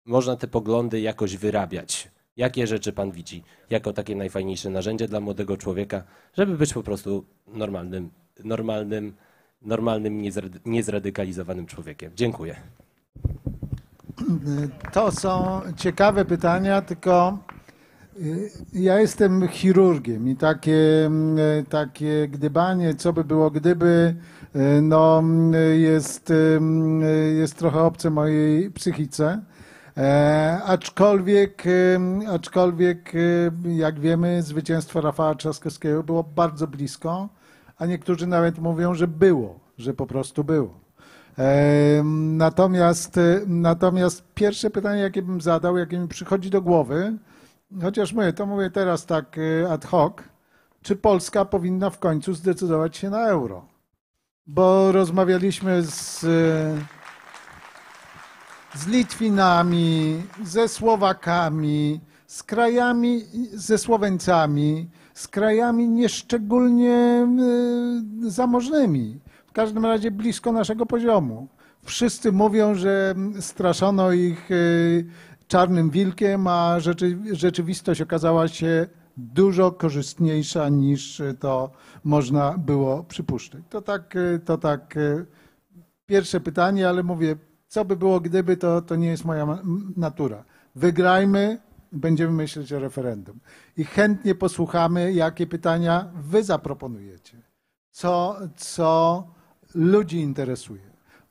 można te poglądy jakoś wyrabiać. Jakie rzeczy pan widzi jako takie najfajniejsze narzędzie dla młodego człowieka, żeby być po prostu normalnym, niezradykalizowanym człowiekiem? Dziękuję. To są ciekawe pytania, tylko ja jestem chirurgiem i takie gdybanie, co by było gdyby, no jest trochę obce mojej psychice. Aczkolwiek, jak wiemy, zwycięstwo Rafała Trzaskowskiego było bardzo blisko, a niektórzy nawet mówią, że było, że po prostu było. Natomiast pierwsze pytanie, jakie bym zadał, jakie mi przychodzi do głowy, chociaż mówię teraz tak ad hoc, czy Polska powinna w końcu zdecydować się na euro? Bo rozmawialiśmy z Litwinami, ze Słowakami, z krajami, ze Słoweńcami, z krajami nieszczególnie zamożnymi, w każdym razie blisko naszego poziomu. Wszyscy mówią, że straszono ich czarnym wilkiem, a rzeczywistość okazała się dużo korzystniejsza niż to można było przypuszczać. To tak pierwsze pytanie, ale mówię, co by było gdyby, to nie jest moja natura. Wygrajmy, będziemy myśleć o referendum. I chętnie posłuchamy, jakie pytania wy zaproponujecie. Co ludzi interesuje.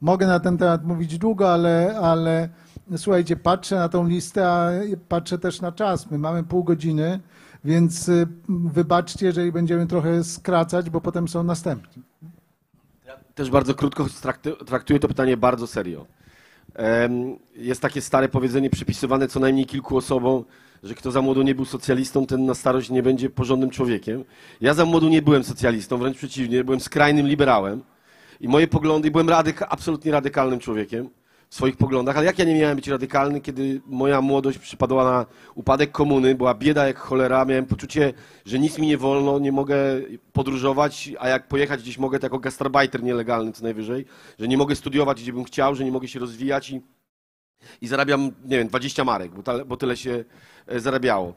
Mogę na ten temat mówić długo, ale słuchajcie, patrzę na tą listę, a patrzę też na czas. My mamy pół godziny, więc wybaczcie, jeżeli będziemy trochę skracać, bo potem są następni. Ja też bardzo krótko traktuję to pytanie bardzo serio. Jest takie stare powiedzenie przypisywane co najmniej kilku osobom, że kto za młodu nie był socjalistą, ten na starość nie będzie porządnym człowiekiem. Ja za młodu nie byłem socjalistą, wręcz przeciwnie, byłem skrajnym liberałem i moje poglądy, byłem absolutnie radykalnym człowiekiem w swoich poglądach, ale jak ja nie miałem być radykalny, kiedy moja młodość przypadła na upadek komuny, była bieda jak cholera, miałem poczucie, że nic mi nie wolno, nie mogę podróżować, a jak pojechać gdzieś mogę, to jako gastarbajter nielegalny co najwyżej, że nie mogę studiować, gdzie bym chciał, że nie mogę się rozwijać i zarabiam, nie wiem, 20 marek, bo tyle się zarabiało.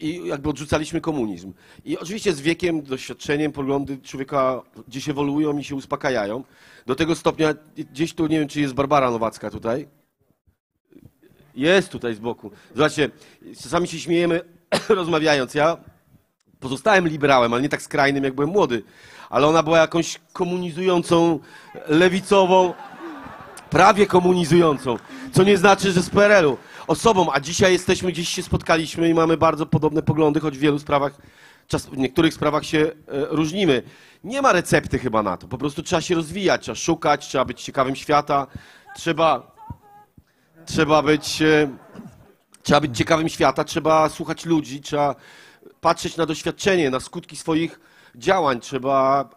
I jakby odrzucaliśmy komunizm. I oczywiście z wiekiem, doświadczeniem, poglądy człowieka gdzieś ewoluują i się uspokajają. Do tego stopnia, gdzieś tu, nie wiem, czy jest Barbara Nowacka tutaj? Jest tutaj z boku. Zobaczcie, czasami się śmiejemy rozmawiając. Ja pozostałem liberałem, ale nie tak skrajnym, jak byłem młody. Ale ona była jakąś komunizującą, lewicową, prawie komunizującą, co nie znaczy, że z PRL-u. Osobą, a dzisiaj jesteśmy, gdzieś się spotkaliśmy i mamy bardzo podobne poglądy, choć w wielu sprawach, w niektórych sprawach się różnimy. Nie ma recepty chyba na to, po prostu trzeba się rozwijać, trzeba szukać, trzeba być ciekawym świata, trzeba być ciekawym świata, trzeba słuchać ludzi, trzeba patrzeć na doświadczenie, na skutki swoich działań, trzeba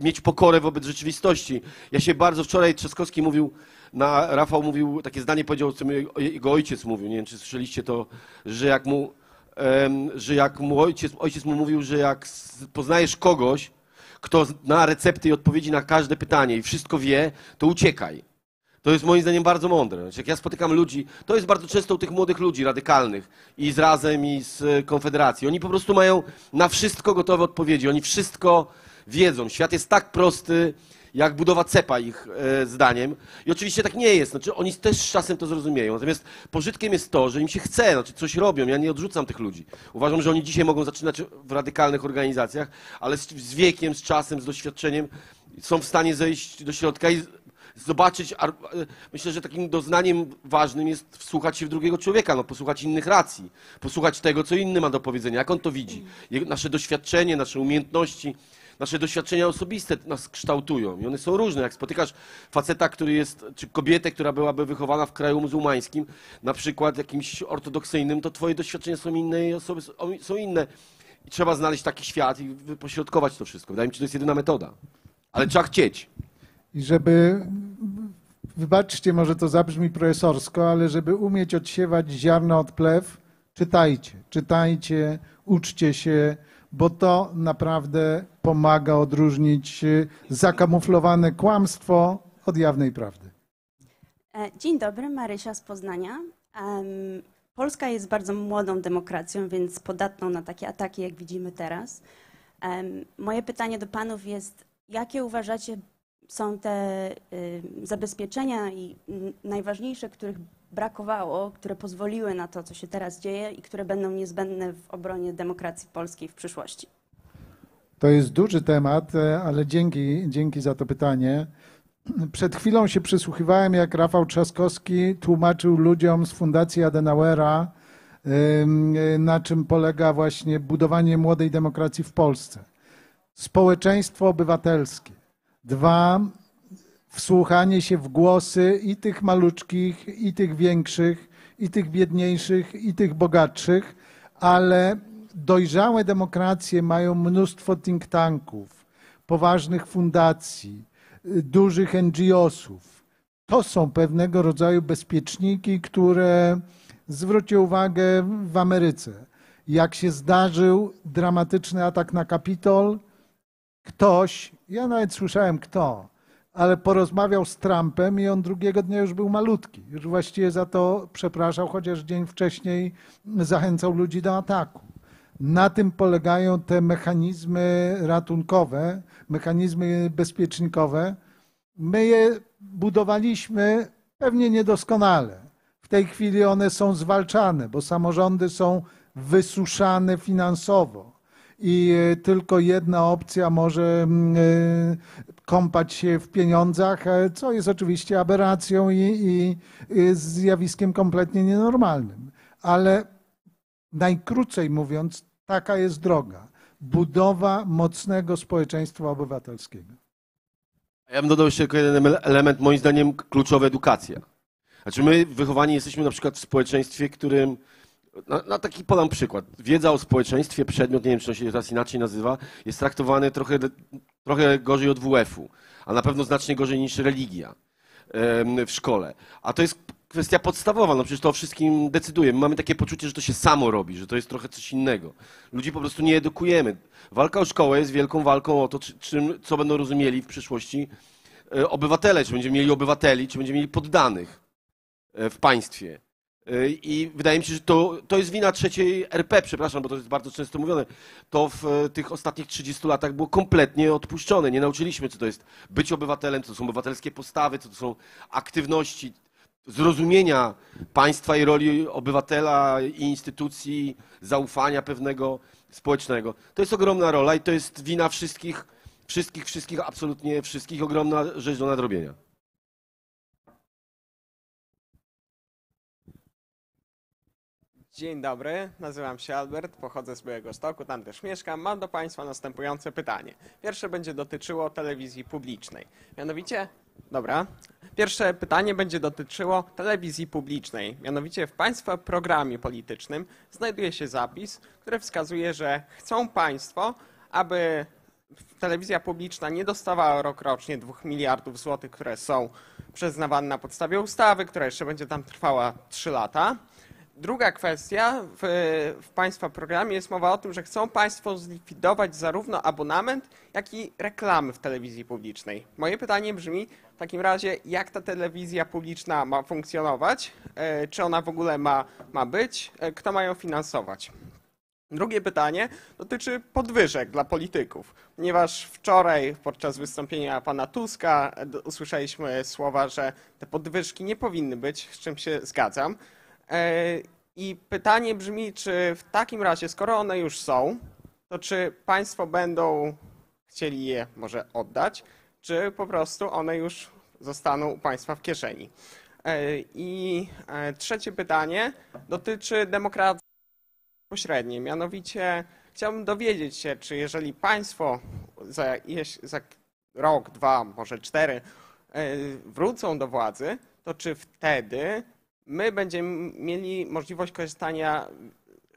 mieć pokorę wobec rzeczywistości. Ja się bardzo wczoraj, Trzaskowski mówił, Rafał mówił, takie zdanie powiedział, co jego ojciec mówił, nie wiem, czy słyszeliście to, że jak mu że jak mu ojciec mu mówił, że jak poznajesz kogoś, kto zna recepty i odpowiedzi na każde pytanie i wszystko wie, to uciekaj. To jest moim zdaniem bardzo mądre. Jak ja spotykam ludzi, to jest bardzo często u tych młodych ludzi radykalnych i z Razem, i z Konfederacji. Oni po prostu mają na wszystko gotowe odpowiedzi. Oni wszystko wiedzą. Świat jest tak prosty, jak budowa cepa ich zdaniem. I oczywiście tak nie jest. Znaczy, oni też z czasem to zrozumieją. Natomiast pożytkiem jest to, że im się chce, znaczy coś robią. Ja nie odrzucam tych ludzi. Uważam, że oni dzisiaj mogą zaczynać w radykalnych organizacjach, ale z wiekiem, z czasem, z doświadczeniem są w stanie zejść do środka i zobaczyć, myślę, że takim doznaniem ważnym jest wsłuchać się w drugiego człowieka, no, posłuchać innych racji, posłuchać tego, co inny ma do powiedzenia, jak on to widzi. Nasze doświadczenie, nasze umiejętności, nasze doświadczenia osobiste nas kształtują i one są różne. Jak spotykasz faceta, który jest, czy kobietę, która byłaby wychowana w kraju muzułmańskim, na przykład jakimś ortodoksyjnym, to twoje doświadczenia są inne i osoby są inne. I trzeba znaleźć taki świat i pośrodkować to wszystko. Wydaje mi się, że to jest jedyna metoda, ale trzeba chcieć. I żeby, wybaczcie, może to zabrzmi profesorsko, ale żeby umieć odsiewać ziarno od plew, czytajcie, uczcie się, bo to naprawdę pomaga odróżnić zakamuflowane kłamstwo od jawnej prawdy. Dzień dobry, Marysia z Poznania. Polska jest bardzo młodą demokracją, więc podatną na takie ataki, jak widzimy teraz. Moje pytanie do panów jest, jakie uważacie są te zabezpieczenia i najważniejsze, których brakowało, które pozwoliły na to, co się teraz dzieje i które będą niezbędne w obronie demokracji polskiej w przyszłości? To jest duży temat, ale dzięki za to pytanie. Przed chwilą się przysłuchiwałem, jak Rafał Trzaskowski tłumaczył ludziom z Fundacji Adenauera, na czym polega właśnie budowanie młodej demokracji w Polsce. Społeczeństwo obywatelskie. Dwa, wsłuchanie się w głosy i tych maluczkich, i tych większych, i tych biedniejszych, i tych bogatszych, ale dojrzałe demokracje mają mnóstwo think tanków, poważnych fundacji, dużych NGO-sów. To są pewnego rodzaju bezpieczniki, które, zwróćcie uwagę, w Ameryce. Jak się zdarzył dramatyczny atak na Kapitol, ktoś, ja nawet słyszałem kto, ale porozmawiał z Trumpem i on drugiego dnia już był malutki. Już właściwie za to przepraszał, chociaż dzień wcześniej zachęcał ludzi do ataku. Na tym polegają te mechanizmy ratunkowe, mechanizmy bezpiecznikowe. My je budowaliśmy pewnie niedoskonale. W tej chwili one są zwalczane, bo samorządy są wysuszane finansowo. I tylko jedna opcja może kąpać się w pieniądzach, co jest oczywiście aberracją i zjawiskiem kompletnie nienormalnym. Ale najkrócej mówiąc, taka jest droga. Budowa mocnego społeczeństwa obywatelskiego. Ja bym dodał jeszcze tylko jeden element, moim zdaniem kluczowy, edukacja. Znaczy my wychowani jesteśmy na przykład w społeczeństwie, którym... Na taki podam przykład. Wiedza o społeczeństwie, przedmiot, nie wiem, czy on się teraz inaczej nazywa, jest traktowany trochę gorzej od WF-u, a na pewno znacznie gorzej niż religia w szkole. A to jest kwestia podstawowa, no przecież to o wszystkim decyduje. My mamy takie poczucie, że to się samo robi, że to jest trochę coś innego. Ludzi po prostu nie edukujemy. Walka o szkołę jest wielką walką o to, co będą rozumieli w przyszłości obywatele, czy będziemy mieli obywateli, czy będziemy mieli poddanych w państwie. I wydaje mi się, że to jest wina III RP, przepraszam, bo to jest bardzo często mówione. To w tych ostatnich 30 latach było kompletnie odpuszczone. Nie nauczyliśmy, co to jest być obywatelem, co to są obywatelskie postawy, co to są aktywności, zrozumienia państwa i roli obywatela i instytucji, zaufania pewnego społecznego. To jest ogromna rola i to jest wina wszystkich, absolutnie wszystkich, ogromna rzecz do nadrobienia. Dzień dobry, nazywam się Albert, pochodzę z Białegostoku, tam też mieszkam. Mam do państwa następujące pytanie. Pierwsze będzie dotyczyło telewizji publicznej. Pierwsze pytanie będzie dotyczyło telewizji publicznej. Mianowicie w państwa programie politycznym znajduje się zapis, który wskazuje, że chcą państwo, aby telewizja publiczna nie dostawała rokrocznie 2 miliardów złotych, które są przyznawane na podstawie ustawy, która jeszcze będzie tam trwała 3 lata. Druga kwestia, w Państwa programie jest mowa o tym, że chcą Państwo zlikwidować zarówno abonament, jak i reklamy w telewizji publicznej. Moje pytanie brzmi w takim razie, jak ta telewizja publiczna ma funkcjonować, czy ona w ogóle ma być, kto ma ją finansować. Drugie pytanie dotyczy podwyżek dla polityków, ponieważ wczoraj podczas wystąpienia pana Tuska usłyszeliśmy słowa, że te podwyżki nie powinny być, z czym się zgadzam. I pytanie brzmi, czy w takim razie, skoro one już są, to czy państwo będą chcieli je może oddać, czy po prostu one już zostaną u państwa w kieszeni? I trzecie pytanie dotyczy demokracji pośredniej. Mianowicie chciałbym dowiedzieć się, czy jeżeli państwo za rok, dwa, może cztery wrócą do władzy, to czy wtedy my będziemy mieli możliwość korzystania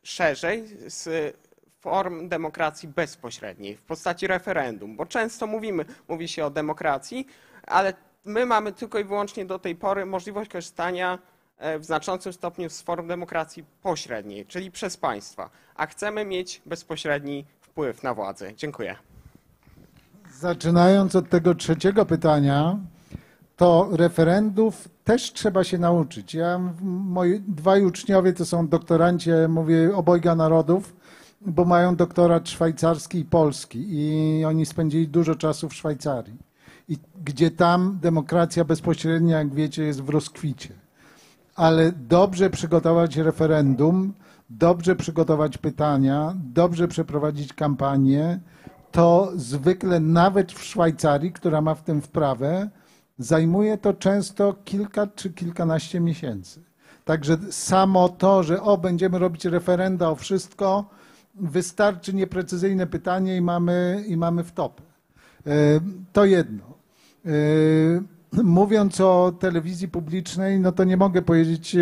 szerzej z form demokracji bezpośredniej w postaci referendum, bo często mówi się o demokracji, ale my mamy tylko i wyłącznie do tej pory możliwość korzystania w znaczącym stopniu z form demokracji pośredniej, czyli przez państwa, a chcemy mieć bezpośredni wpływ na władzę. Dziękuję. Zaczynając od tego trzeciego pytania, to referendów też trzeba się nauczyć. Moi dwaj uczniowie to są doktoranci, ja mówię obojga narodów, bo mają doktorat szwajcarski i polski i oni spędzili dużo czasu w Szwajcarii, gdzie tam demokracja bezpośrednia, jak wiecie, jest w rozkwicie. Ale dobrze przygotować referendum, dobrze przygotować pytania, dobrze przeprowadzić kampanię, to zwykle nawet w Szwajcarii, która ma w tym wprawę, zajmuje to często kilka czy kilkanaście miesięcy. Także samo to, że będziemy robić referenda o wszystko, wystarczy nieprecyzyjne pytanie i mamy w topę. To jedno. Mówiąc o telewizji publicznej, no to nie mogę powiedzieć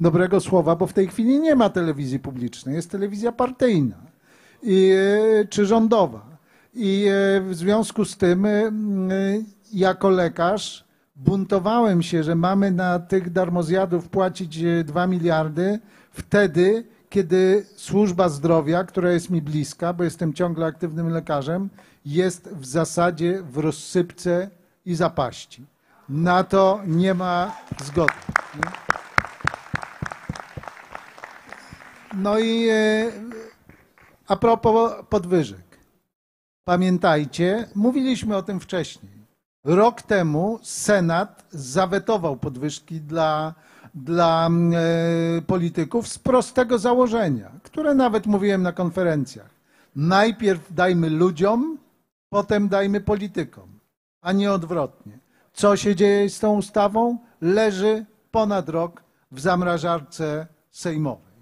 dobrego słowa, bo w tej chwili nie ma telewizji publicznej. Jest telewizja partyjna czy rządowa. I w związku z tym jako lekarz buntowałem się, że mamy na tych darmozjadów płacić 2 miliardy wtedy, kiedy służba zdrowia, która jest mi bliska, bo jestem ciągle aktywnym lekarzem, jest w zasadzie w rozsypce i zapaści. Na to nie ma zgody. No i a propos podwyżek. Pamiętajcie, mówiliśmy o tym wcześniej. Rok temu Senat zawetował podwyżki dla polityków z prostego założenia, które nawet mówiłem na konferencjach. Najpierw dajmy ludziom, potem dajmy politykom, a nie odwrotnie. Co się dzieje z tą ustawą? Leży ponad rok w zamrażarce sejmowej.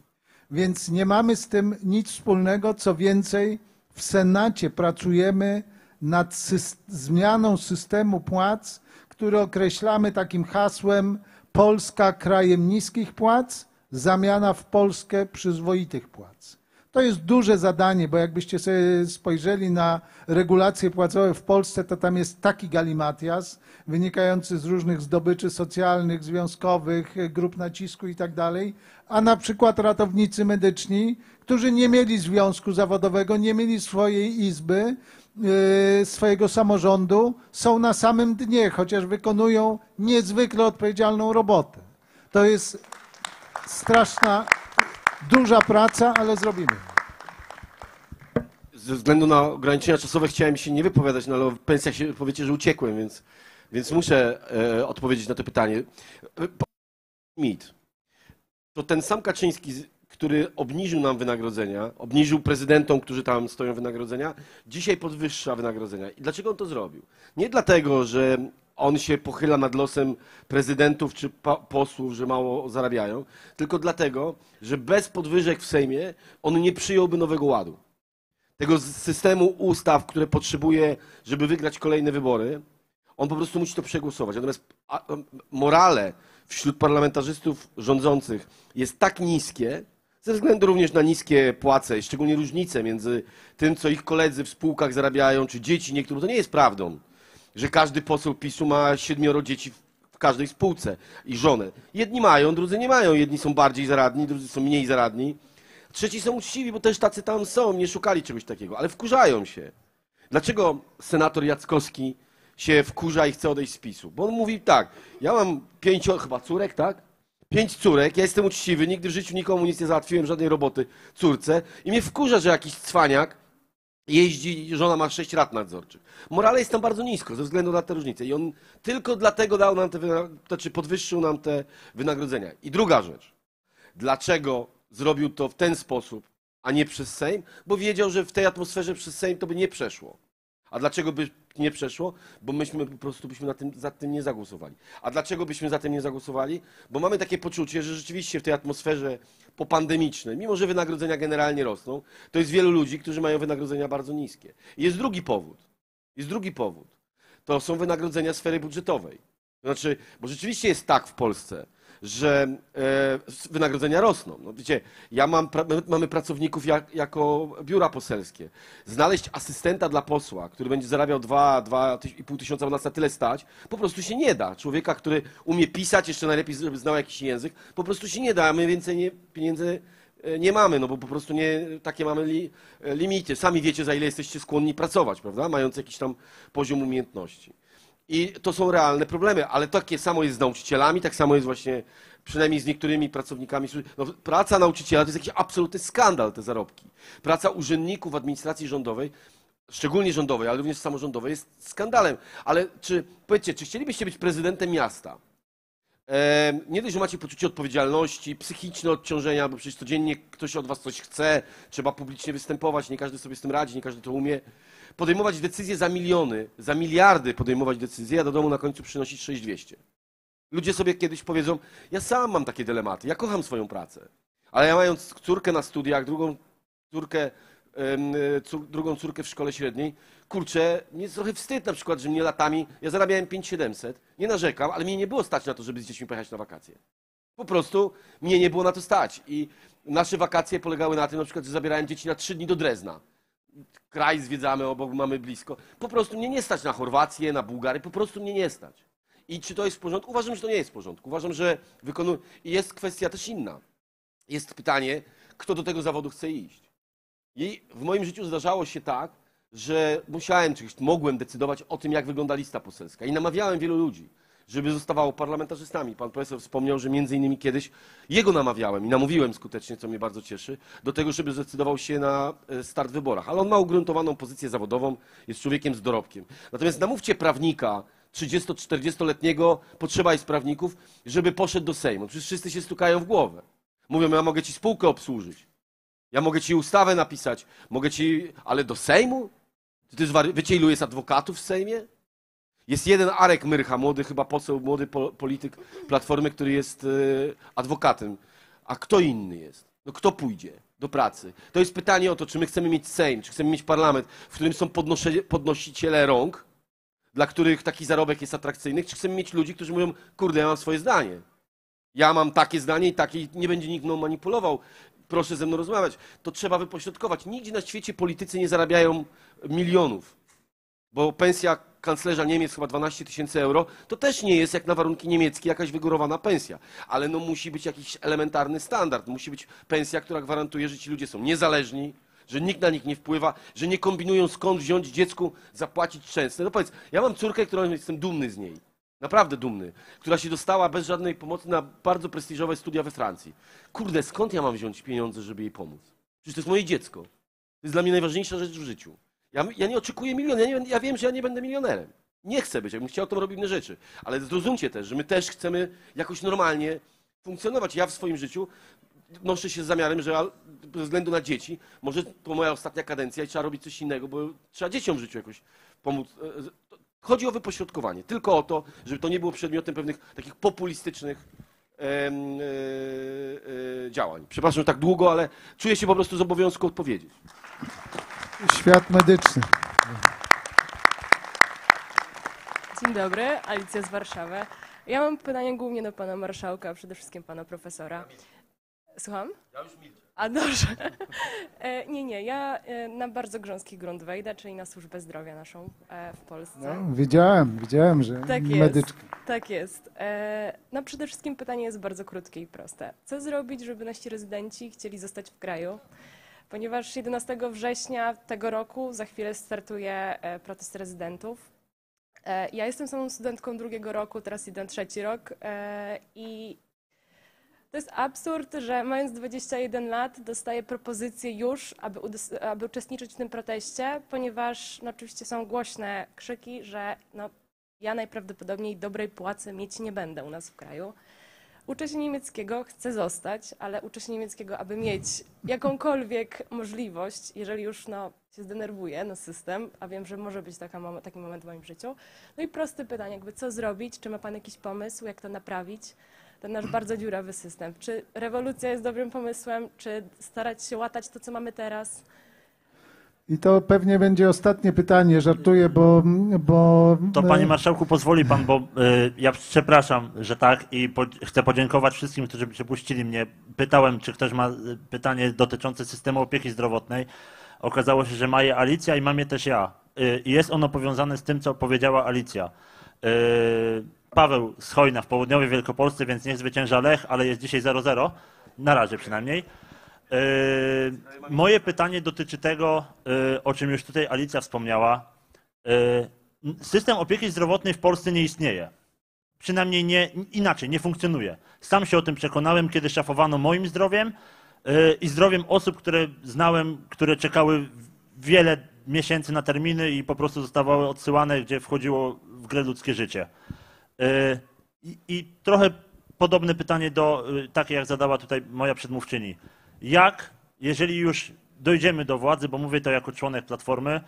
Więc nie mamy z tym nic wspólnego, co więcej, w Senacie pracujemy nad zmianą systemu płac, który określamy takim hasłem Polska krajem niskich płac, zamiana w Polskę przyzwoitych płac. To jest duże zadanie, bo jakbyście sobie spojrzeli na regulacje płacowe w Polsce, to tam jest taki galimatias wynikający z różnych zdobyczy socjalnych, związkowych, grup nacisku i tak dalej, a na przykład ratownicy medyczni, którzy nie mieli związku zawodowego, nie mieli swojej izby, swojego samorządu, są na samym dnie, chociaż wykonują niezwykle odpowiedzialną robotę. To jest straszna, duża praca, ale zrobimy. Ze względu na ograniczenia czasowe chciałem się nie wypowiadać, no ale o pensjach się powiecie, że uciekłem, więc muszę odpowiedzieć na to pytanie. Mit. To ten sam Kaczyński, który obniżył nam wynagrodzenia, obniżył prezydentom, którzy tam stoją wynagrodzenia, dzisiaj podwyższa wynagrodzenia. I dlaczego on to zrobił? Nie dlatego, że on się pochyla nad losem prezydentów czy posłów, że mało zarabiają, tylko dlatego, że bez podwyżek w Sejmie on nie przyjąłby Nowego Ładu. Tego systemu ustaw, które potrzebuje, żeby wygrać kolejne wybory, on po prostu musi to przegłosować. Natomiast morale wśród parlamentarzystów rządzących jest tak niskie, ze względu również na niskie płace, szczególnie różnice między tym, co ich koledzy w spółkach zarabiają, czy dzieci niektórym, to nie jest prawdą, że każdy poseł PiS-u ma 7 dzieci w każdej spółce i żonę. Jedni mają, drudzy nie mają. Jedni są bardziej zaradni, drudzy są mniej zaradni. Trzeci są uczciwi, bo też tacy tam są, nie szukali czegoś takiego, ale wkurzają się. Dlaczego senator Jackowski się wkurza i chce odejść z PiS-u? Bo on mówi tak, ja mam 5 chyba córek, tak? 5 córek, ja jestem uczciwy, nigdy w życiu nikomu nic nie załatwiłem, żadnej roboty córce i mnie wkurza, że jakiś cwaniak jeździ, żona ma 6 rad nadzorczych. Morale jest tam bardzo nisko ze względu na te różnice i on tylko dlatego dał nam te, znaczy podwyższył nam te wynagrodzenia. I druga rzecz, dlaczego zrobił to w ten sposób, a nie przez Sejm? Bo wiedział, że w tej atmosferze przez Sejm to by nie przeszło. A dlaczego by nie przeszło? Bo myśmy po prostu byśmy za tym nie zagłosowali. A dlaczego byśmy za tym nie zagłosowali? Bo mamy takie poczucie, że rzeczywiście w tej atmosferze popandemicznej, mimo że wynagrodzenia generalnie rosną, to jest wielu ludzi, którzy mają wynagrodzenia bardzo niskie. Jest drugi powód. To są wynagrodzenia sfery budżetowej. To znaczy, bo rzeczywiście jest tak w Polsce, że wynagrodzenia rosną. No wiecie, mamy pracowników jako biura poselskie. Znaleźć asystenta dla posła, który będzie zarabiał 2–2,5 tysiąca, bo nas na tyle stać, po prostu się nie da. Człowieka, który umie pisać, jeszcze najlepiej, żeby znał jakiś język, po prostu się nie da, a my więcej pieniędzy nie mamy, no bo po prostu nie takie mamy limity. Sami wiecie, za ile jesteście skłonni pracować, prawda? Mając jakiś tam poziom umiejętności. I to są realne problemy, ale takie samo jest z nauczycielami, tak samo jest właśnie przynajmniej z niektórymi pracownikami. No, praca nauczyciela to jest jakiś absolutny skandal, te zarobki. Praca urzędników w administracji rządowej, szczególnie rządowej, ale również samorządowej, jest skandalem. Ale powiedzcie, czy chcielibyście być prezydentem miasta? Nie dość, że macie poczucie odpowiedzialności, psychiczne odciążenia, bo przecież codziennie ktoś od was coś chce, trzeba publicznie występować, nie każdy sobie z tym radzi, nie każdy to umie. Podejmować decyzje za miliony, za miliardy podejmować decyzje, a do domu na końcu przynosić 6200. Ludzie sobie kiedyś powiedzą, ja sam mam takie dylematy, ja kocham swoją pracę, ale ja mając córkę na studiach, drugą córkę w szkole średniej, kurczę, mnie jest trochę wstyd na przykład, że mnie latami, ja zarabiałem 5700, nie narzekam, ale mnie nie było stać na to, żeby z dziećmi pojechać na wakacje. Po prostu mnie nie było na to stać i nasze wakacje polegały na tym, na przykład, że zabierałem dzieci na 3 dni do Drezna. Kraj zwiedzamy, obok mamy blisko. Po prostu mnie nie stać na Chorwację, na Bułgarię, po prostu mnie nie stać. I czy to jest w porządku? Uważam, że to nie jest w porządku. Uważam, że I jest kwestia też inna. Jest pytanie, kto do tego zawodu chce iść. I w moim życiu zdarzało się tak, że mogłem decydować o tym, jak wygląda lista poselska. I namawiałem wielu ludzi, żeby zostawało parlamentarzystami. Pan profesor wspomniał, że między innymi kiedyś jego namawiałem i namówiłem skutecznie, co mnie bardzo cieszy, do tego, żeby zdecydował się na start w wyborach. Ale on ma ugruntowaną pozycję zawodową, jest człowiekiem z dorobkiem. Natomiast namówcie prawnika 30–40-letniego, potrzeba jest prawników, żeby poszedł do Sejmu. Przecież wszyscy się stukają w głowę. Mówią, ja mogę ci spółkę obsłużyć, ja mogę ci ustawę napisać, mogę ci... Ale do Sejmu? Wiecie, ilu jest adwokatów w Sejmie? Jest jeden Arek Myrcha, młody chyba poseł, młody polityk Platformy, który jest adwokatem. A kto inny jest? No kto pójdzie do pracy? To jest pytanie o to, czy my chcemy mieć Sejm, czy chcemy mieć parlament, w którym są podnosiciele rąk, dla których taki zarobek jest atrakcyjny, czy chcemy mieć ludzi, którzy mówią, kurde, ja mam swoje zdanie. Ja mam takie zdanie i takie, nie będzie nikt mną manipulował. Proszę ze mną rozmawiać. To trzeba wypośrodkować. Nigdzie na świecie politycy nie zarabiają milionów, bo pensja kanclerza Niemiec chyba 12 000 euro, to też nie jest jak na warunki niemieckie jakaś wygórowana pensja. Ale no musi być jakiś elementarny standard. Musi być pensja, która gwarantuje, że ci ludzie są niezależni, że nikt na nich nie wpływa, że nie kombinują skąd wziąć dziecku, zapłacić często. No powiedz, ja mam córkę, którą jestem dumny z niej. Naprawdę dumny. Która się dostała bez żadnej pomocy na bardzo prestiżowe studia we Francji. Kurde, skąd ja mam wziąć pieniądze, żeby jej pomóc? Przecież to jest moje dziecko. To jest dla mnie najważniejsza rzecz w życiu. Ja nie oczekuję miliona, ja wiem, że ja nie będę milionerem. Nie chcę być, jakbym chciał, to robić inne rzeczy. Ale zrozumcie też, że my też chcemy jakoś normalnie funkcjonować. Ja w swoim życiu noszę się z zamiarem, że ze względu na dzieci, może to moja ostatnia kadencja i trzeba robić coś innego, bo trzeba dzieciom w życiu jakoś pomóc. Chodzi o wypośrodkowanie, tylko o to, żeby to nie było przedmiotem pewnych takich populistycznych działań. Przepraszam, że tak długo, ale czuję się po prostu z obowiązku odpowiedzieć. Świat medyczny. Dzień dobry, Alicja z Warszawy. Ja mam pytanie głównie do pana marszałka, a przede wszystkim pana profesora. Słucham? Ja już milczę. A dobrze. Nie, ja na bardzo grząski grunt wejdę, czyli na służbę zdrowia naszą w Polsce. No, widziałem, że tak medyczka. Jest, tak jest. No przede wszystkim pytanie jest bardzo krótkie i proste. Co zrobić, żeby nasi rezydenci chcieli zostać w kraju? Ponieważ 11 września tego roku za chwilę startuje protest rezydentów. Ja jestem samą studentką drugiego roku, teraz idę trzeci rok i to jest absurd, że mając 21 lat dostaję propozycję już, aby uczestniczyć w tym proteście, ponieważ no, oczywiście są głośne krzyki, że no, ja najprawdopodobniej dobrej płacy mieć nie będę u nas w kraju. Uczę się niemieckiego, chcę zostać, ale uczę się niemieckiego, aby mieć jakąkolwiek możliwość, jeżeli już no, się zdenerwuję na system, a wiem, że może być taki moment w moim życiu. No i proste pytanie, jakby co zrobić, czy ma pan jakiś pomysł, jak to naprawić? Ten nasz bardzo dziurawy system. Czy rewolucja jest dobrym pomysłem, czy starać się łatać to, co mamy teraz? I to pewnie będzie ostatnie pytanie, żartuję, bo... To panie marszałku, pozwoli pan, bo ja przepraszam, że tak i chcę podziękować wszystkim, którzy przepuścili mnie. Pytałem, czy ktoś ma pytanie dotyczące systemu opieki zdrowotnej. Okazało się, że ma je Alicja i mam je też ja. I jest ono powiązane z tym, co powiedziała Alicja. Paweł z Chojna w południowej Wielkopolsce, więc niech zwycięża Lech, ale jest dzisiaj 0-0, na razie przynajmniej. Moje pytanie dotyczy tego, o czym już tutaj Alicja wspomniała. System opieki zdrowotnej w Polsce nie istnieje. Przynajmniej nie funkcjonuje. Sam się o tym przekonałem, kiedy szafowano moim zdrowiem i zdrowiem osób, które znałem, które czekały wiele miesięcy na terminy i po prostu zostawały odsyłane, gdzie wchodziło w grę ludzkie życie. I trochę podobne pytanie do takie, jak zadała tutaj moja przedmówczyni. Jak, jeżeli już dojdziemy do władzy, bo mówię to jako członek Platformy,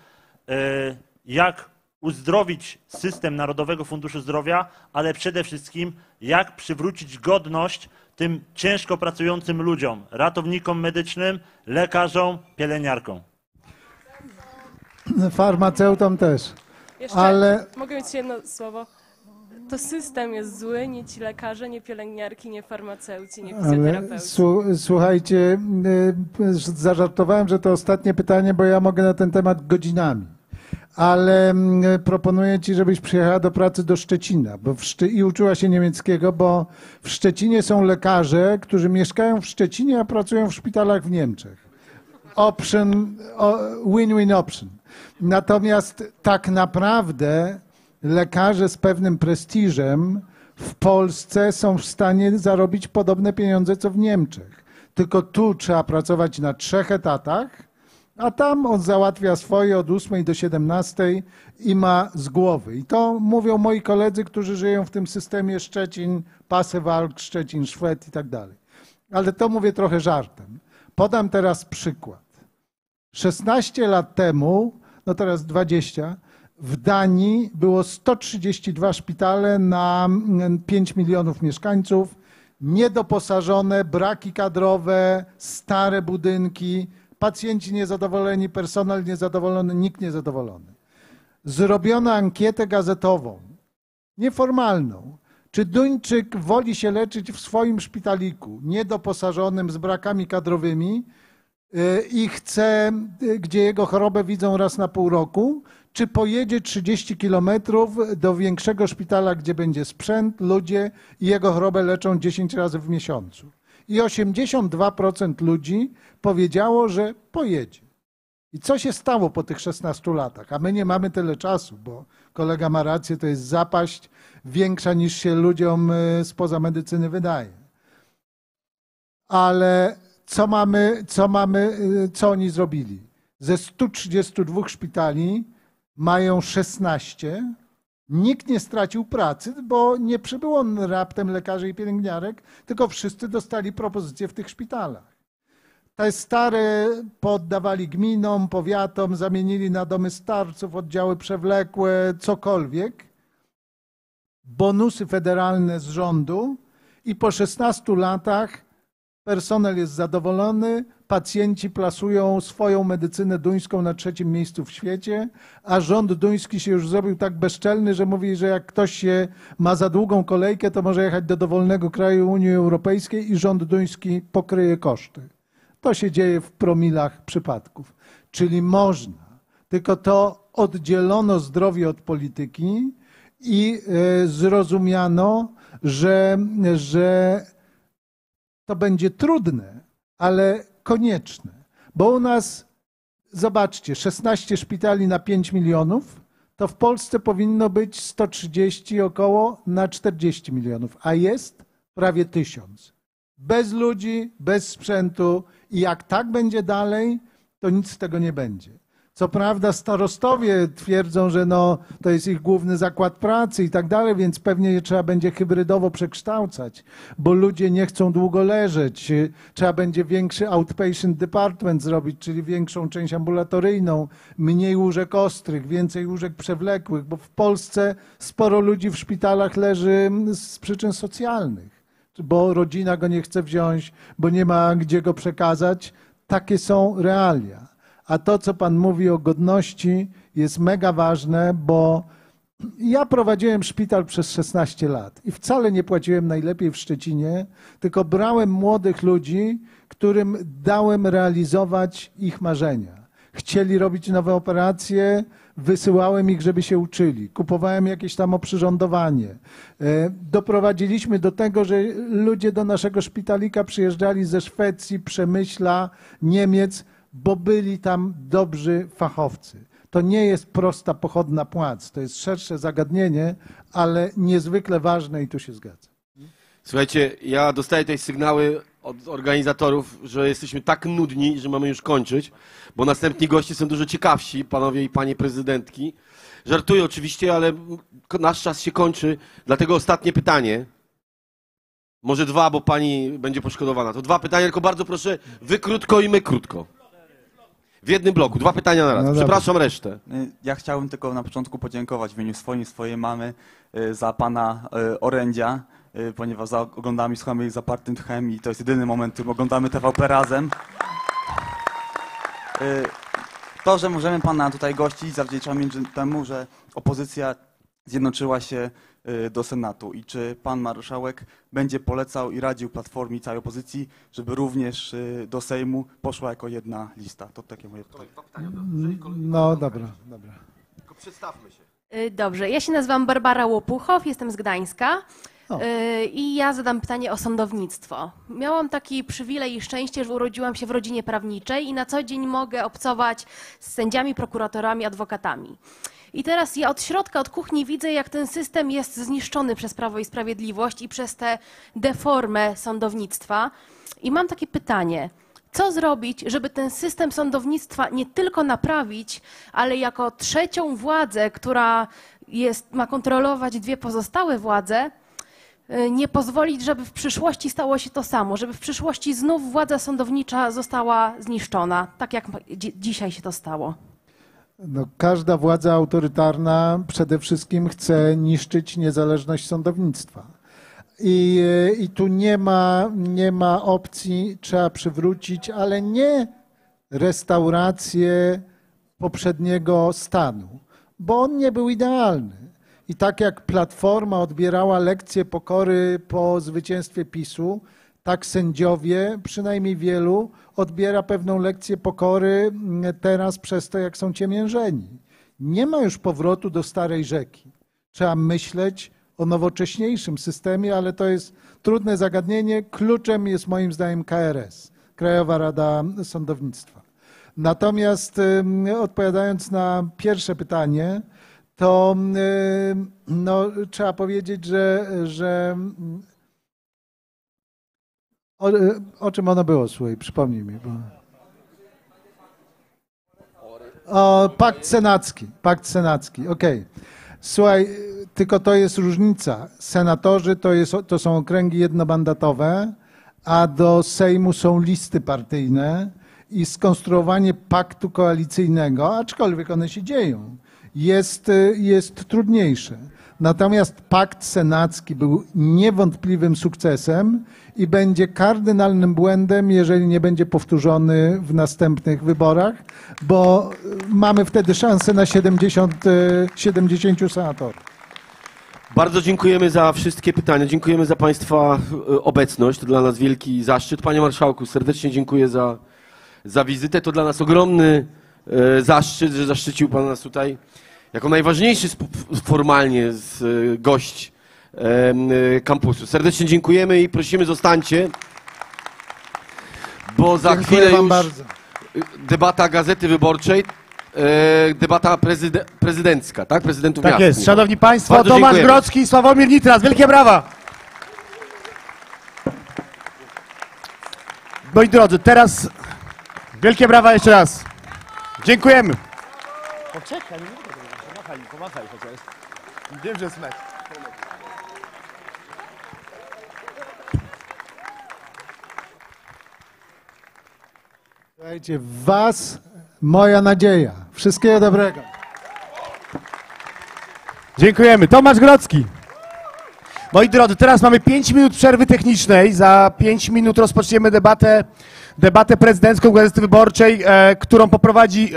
jak uzdrowić system Narodowego Funduszu Zdrowia, ale przede wszystkim jak przywrócić godność tym ciężko pracującym ludziom, ratownikom medycznym, lekarzom, pielęgniarkom. Farmaceutom też. Jeszcze mogę mieć jedno słowo? To system jest zły, nie ci lekarze, nie pielęgniarki, nie farmaceuci, nie fizjoterapeuci. Słuchajcie, zażartowałem, że to ostatnie pytanie, bo ja mogę na ten temat godzinami. Ale proponuję ci, żebyś przyjechała do pracy do Szczecina i uczyła się niemieckiego, bo w Szczecinie są lekarze, którzy mieszkają w Szczecinie, a pracują w szpitalach w Niemczech. Win-win option. Natomiast tak naprawdę... lekarze z pewnym prestiżem w Polsce są w stanie zarobić podobne pieniądze, co w Niemczech. Tylko tu trzeba pracować na 3 etatach, a tam on załatwia swoje od 8 do 17 i ma z głowy. I to mówią moi koledzy, którzy żyją w tym systemie Szczecin, Pasewalk, Szczecin, Szwed i tak dalej. Ale to mówię trochę żartem. Podam teraz przykład. 16 lat temu, no teraz 20, w Danii było 132 szpitale na 5 milionów mieszkańców, niedoposażone, braki kadrowe, stare budynki, pacjenci niezadowoleni, personel niezadowolony, nikt niezadowolony. Zrobiono ankietę gazetową, nieformalną. Czy Duńczyk woli się leczyć w swoim szpitaliku, niedoposażonym, z brakami kadrowymi i chce, gdzie jego chorobę widzą raz na pół roku, czy pojedzie 30 kilometrów do większego szpitala, gdzie będzie sprzęt, ludzie i jego chorobę leczą 10 razy w miesiącu. I 82% ludzi powiedziało, że pojedzie. I co się stało po tych 16 latach? A my nie mamy tyle czasu, bo kolega ma rację, to jest zapaść większa niż się ludziom spoza medycyny wydaje. Ale co oni zrobili? Ze 132 szpitali mają 16, nikt nie stracił pracy, bo nie przybyło raptem lekarzy i pielęgniarek, tylko wszyscy dostali propozycje w tych szpitalach. Te stare poddawali gminom, powiatom, zamienili na domy starców, oddziały przewlekłe, cokolwiek. Bonusy federalne z rządu i po 16 latach Personel jest zadowolony, pacjenci plasują swoją medycynę duńską na 3. miejscu w świecie, a rząd duński się już zrobił tak bezczelny, że mówi, że jak ktoś się ma za długą kolejkę, to może jechać do dowolnego kraju Unii Europejskiej i rząd duński pokryje koszty. To się dzieje w promilach przypadków. Czyli można, tylko to oddzielono zdrowie od polityki i zrozumiano, że to będzie trudne, ale konieczne. Bo u nas, zobaczcie, 16 szpitali na 5 milionów, to w Polsce powinno być 130 około na 40 milionów, a jest prawie 1000. Bez ludzi, bez sprzętu i jak tak będzie dalej, to nic z tego nie będzie. Co prawda starostowie twierdzą, że no, to jest ich główny zakład pracy i tak dalej, więc pewnie je trzeba będzie hybrydowo przekształcać, bo ludzie nie chcą długo leżeć. Trzeba będzie większy outpatient department zrobić, czyli większą część ambulatoryjną, mniej łóżek ostrych, więcej łóżek przewlekłych, bo w Polsce sporo ludzi w szpitalach leży z przyczyn socjalnych, bo rodzina go nie chce wziąć, bo nie ma gdzie go przekazać. Takie są realia. A to, co pan mówi o godności, jest mega ważne, bo ja prowadziłem szpital przez 16 lat i wcale nie płaciłem najlepiej w Szczecinie, tylko brałem młodych ludzi, którym dałem realizować ich marzenia. Chcieli robić nowe operacje, wysyłałem ich, żeby się uczyli. Kupowałem jakieś tam oprzyrządowanie. Doprowadziliśmy do tego, że ludzie do naszego szpitalika przyjeżdżali ze Szwecji, Przemyśla, Niemiec, bo byli tam dobrzy fachowcy. To nie jest prosta pochodna płac, to jest szersze zagadnienie, ale niezwykle ważne i tu się zgadzam. Słuchajcie, ja dostaję tutaj sygnały od organizatorów, że jesteśmy tak nudni, że mamy już kończyć, bo następni goście są dużo ciekawsi, panowie i panie prezydentki. Żartuję oczywiście, ale nasz czas się kończy, dlatego ostatnie pytanie. Może dwa, bo pani będzie poszkodowana. To dwa pytania, tylko bardzo proszę, wy krótko i my krótko. W jednym bloku, dwa pytania na raz. No przepraszam resztę. Ja chciałbym tylko na początku podziękować w imieniu swoim i swojej mamy za pana orędzia, ponieważ oglądamy i słuchamy ich zapartym tchem i to jest jedyny moment, w którym oglądamy TVP Razem. To, że możemy pana tutaj gościć, zawdzięczam między temu, że opozycja zjednoczyła się do Senatu. I czy pan marszałek będzie polecał i radził Platformie i całej opozycji, żeby również do Sejmu poszła jako jedna lista? To takie moje pytanie. No dobra, dobra. Tylko przedstawmy się. Dobrze, ja się nazywam Barbara Łopuchow, jestem z Gdańska. O. I ja zadam pytanie o sądownictwo. Miałam taki przywilej i szczęście, że urodziłam się w rodzinie prawniczej i na co dzień mogę obcować z sędziami, prokuratorami, adwokatami. I teraz ja od środka, od kuchni widzę, jak ten system jest zniszczony przez Prawo i Sprawiedliwość i przez tę deformę sądownictwa. I mam takie pytanie, co zrobić, żeby ten system sądownictwa nie tylko naprawić, ale jako trzecią władzę, która ma kontrolować dwie pozostałe władze, nie pozwolić, żeby w przyszłości stało się to samo, żeby w przyszłości znów władza sądownicza została zniszczona, tak jak dzisiaj się to stało. No, każda władza autorytarna przede wszystkim chce niszczyć niezależność sądownictwa. I tu nie ma opcji, trzeba przywrócić, ale nie restaurację poprzedniego stanu, bo on nie był idealny. I tak jak Platforma odbierała lekcję pokory po zwycięstwie PiS-u, tak sędziowie, przynajmniej wielu, odbiera pewną lekcję pokory teraz przez to, jak są ciemiężeni. Nie ma już powrotu do starej rzeki. Trzeba myśleć o nowocześniejszym systemie, ale to jest trudne zagadnienie. Kluczem jest moim zdaniem KRS, Krajowa Rada Sądownictwa. Natomiast odpowiadając na pierwsze pytanie, to no, trzeba powiedzieć, że o czym ono było, słuchaj, przypomnij mi. Bo... O, pakt senacki, okej. Słuchaj, tylko to jest różnica. Senatorzy to są okręgi jednomandatowe, a do Sejmu są listy partyjne i skonstruowanie paktu koalicyjnego, aczkolwiek one się dzieją, jest trudniejsze. Natomiast pakt senacki był niewątpliwym sukcesem i będzie kardynalnym błędem, jeżeli nie będzie powtórzony w następnych wyborach, bo mamy wtedy szansę na 70 senatorów. Bardzo dziękujemy za wszystkie pytania. Dziękujemy za Państwa obecność. To dla nas wielki zaszczyt. Panie Marszałku, serdecznie dziękuję za wizytę. To dla nas ogromny zaszczyt, że zaszczycił Pan nas tutaj jako najważniejszy formalnie z gość kampusu. Serdecznie dziękujemy i prosimy, zostańcie, bo za chwilę już debata Gazety Wyborczej. Debata prezydencka, tak? Prezydentów miasta. Tak jest. Szanowni Państwo, bardzo Tomasz Grodzki i Sławomir Nitras. Wielkie brawa! Moi drodzy, teraz wielkie brawa jeszcze raz. Dziękujemy. Poczekaj, nie mogę tego. Pomachaj chociaż. Wiem, że jest mecz. Słuchajcie, was moja nadzieja. Wszystkiego dobrego. Dziękujemy. Tomasz Grodzki. Moi drodzy, teraz mamy 5 minut przerwy technicznej. Za 5 minut rozpoczniemy debatę prezydencką Gazety Wyborczej, którą poprowadzi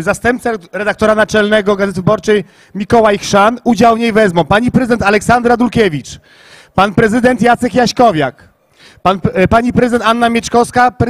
zastępca redaktora naczelnego Gazety Wyborczej Mikołaj Chrzan. Udział w niej wezmą pani prezydent Aleksandra Dulkiewicz, pan prezydent Jacek Jaśkowiak, pani prezydent Anna Mieczkowska, prezydent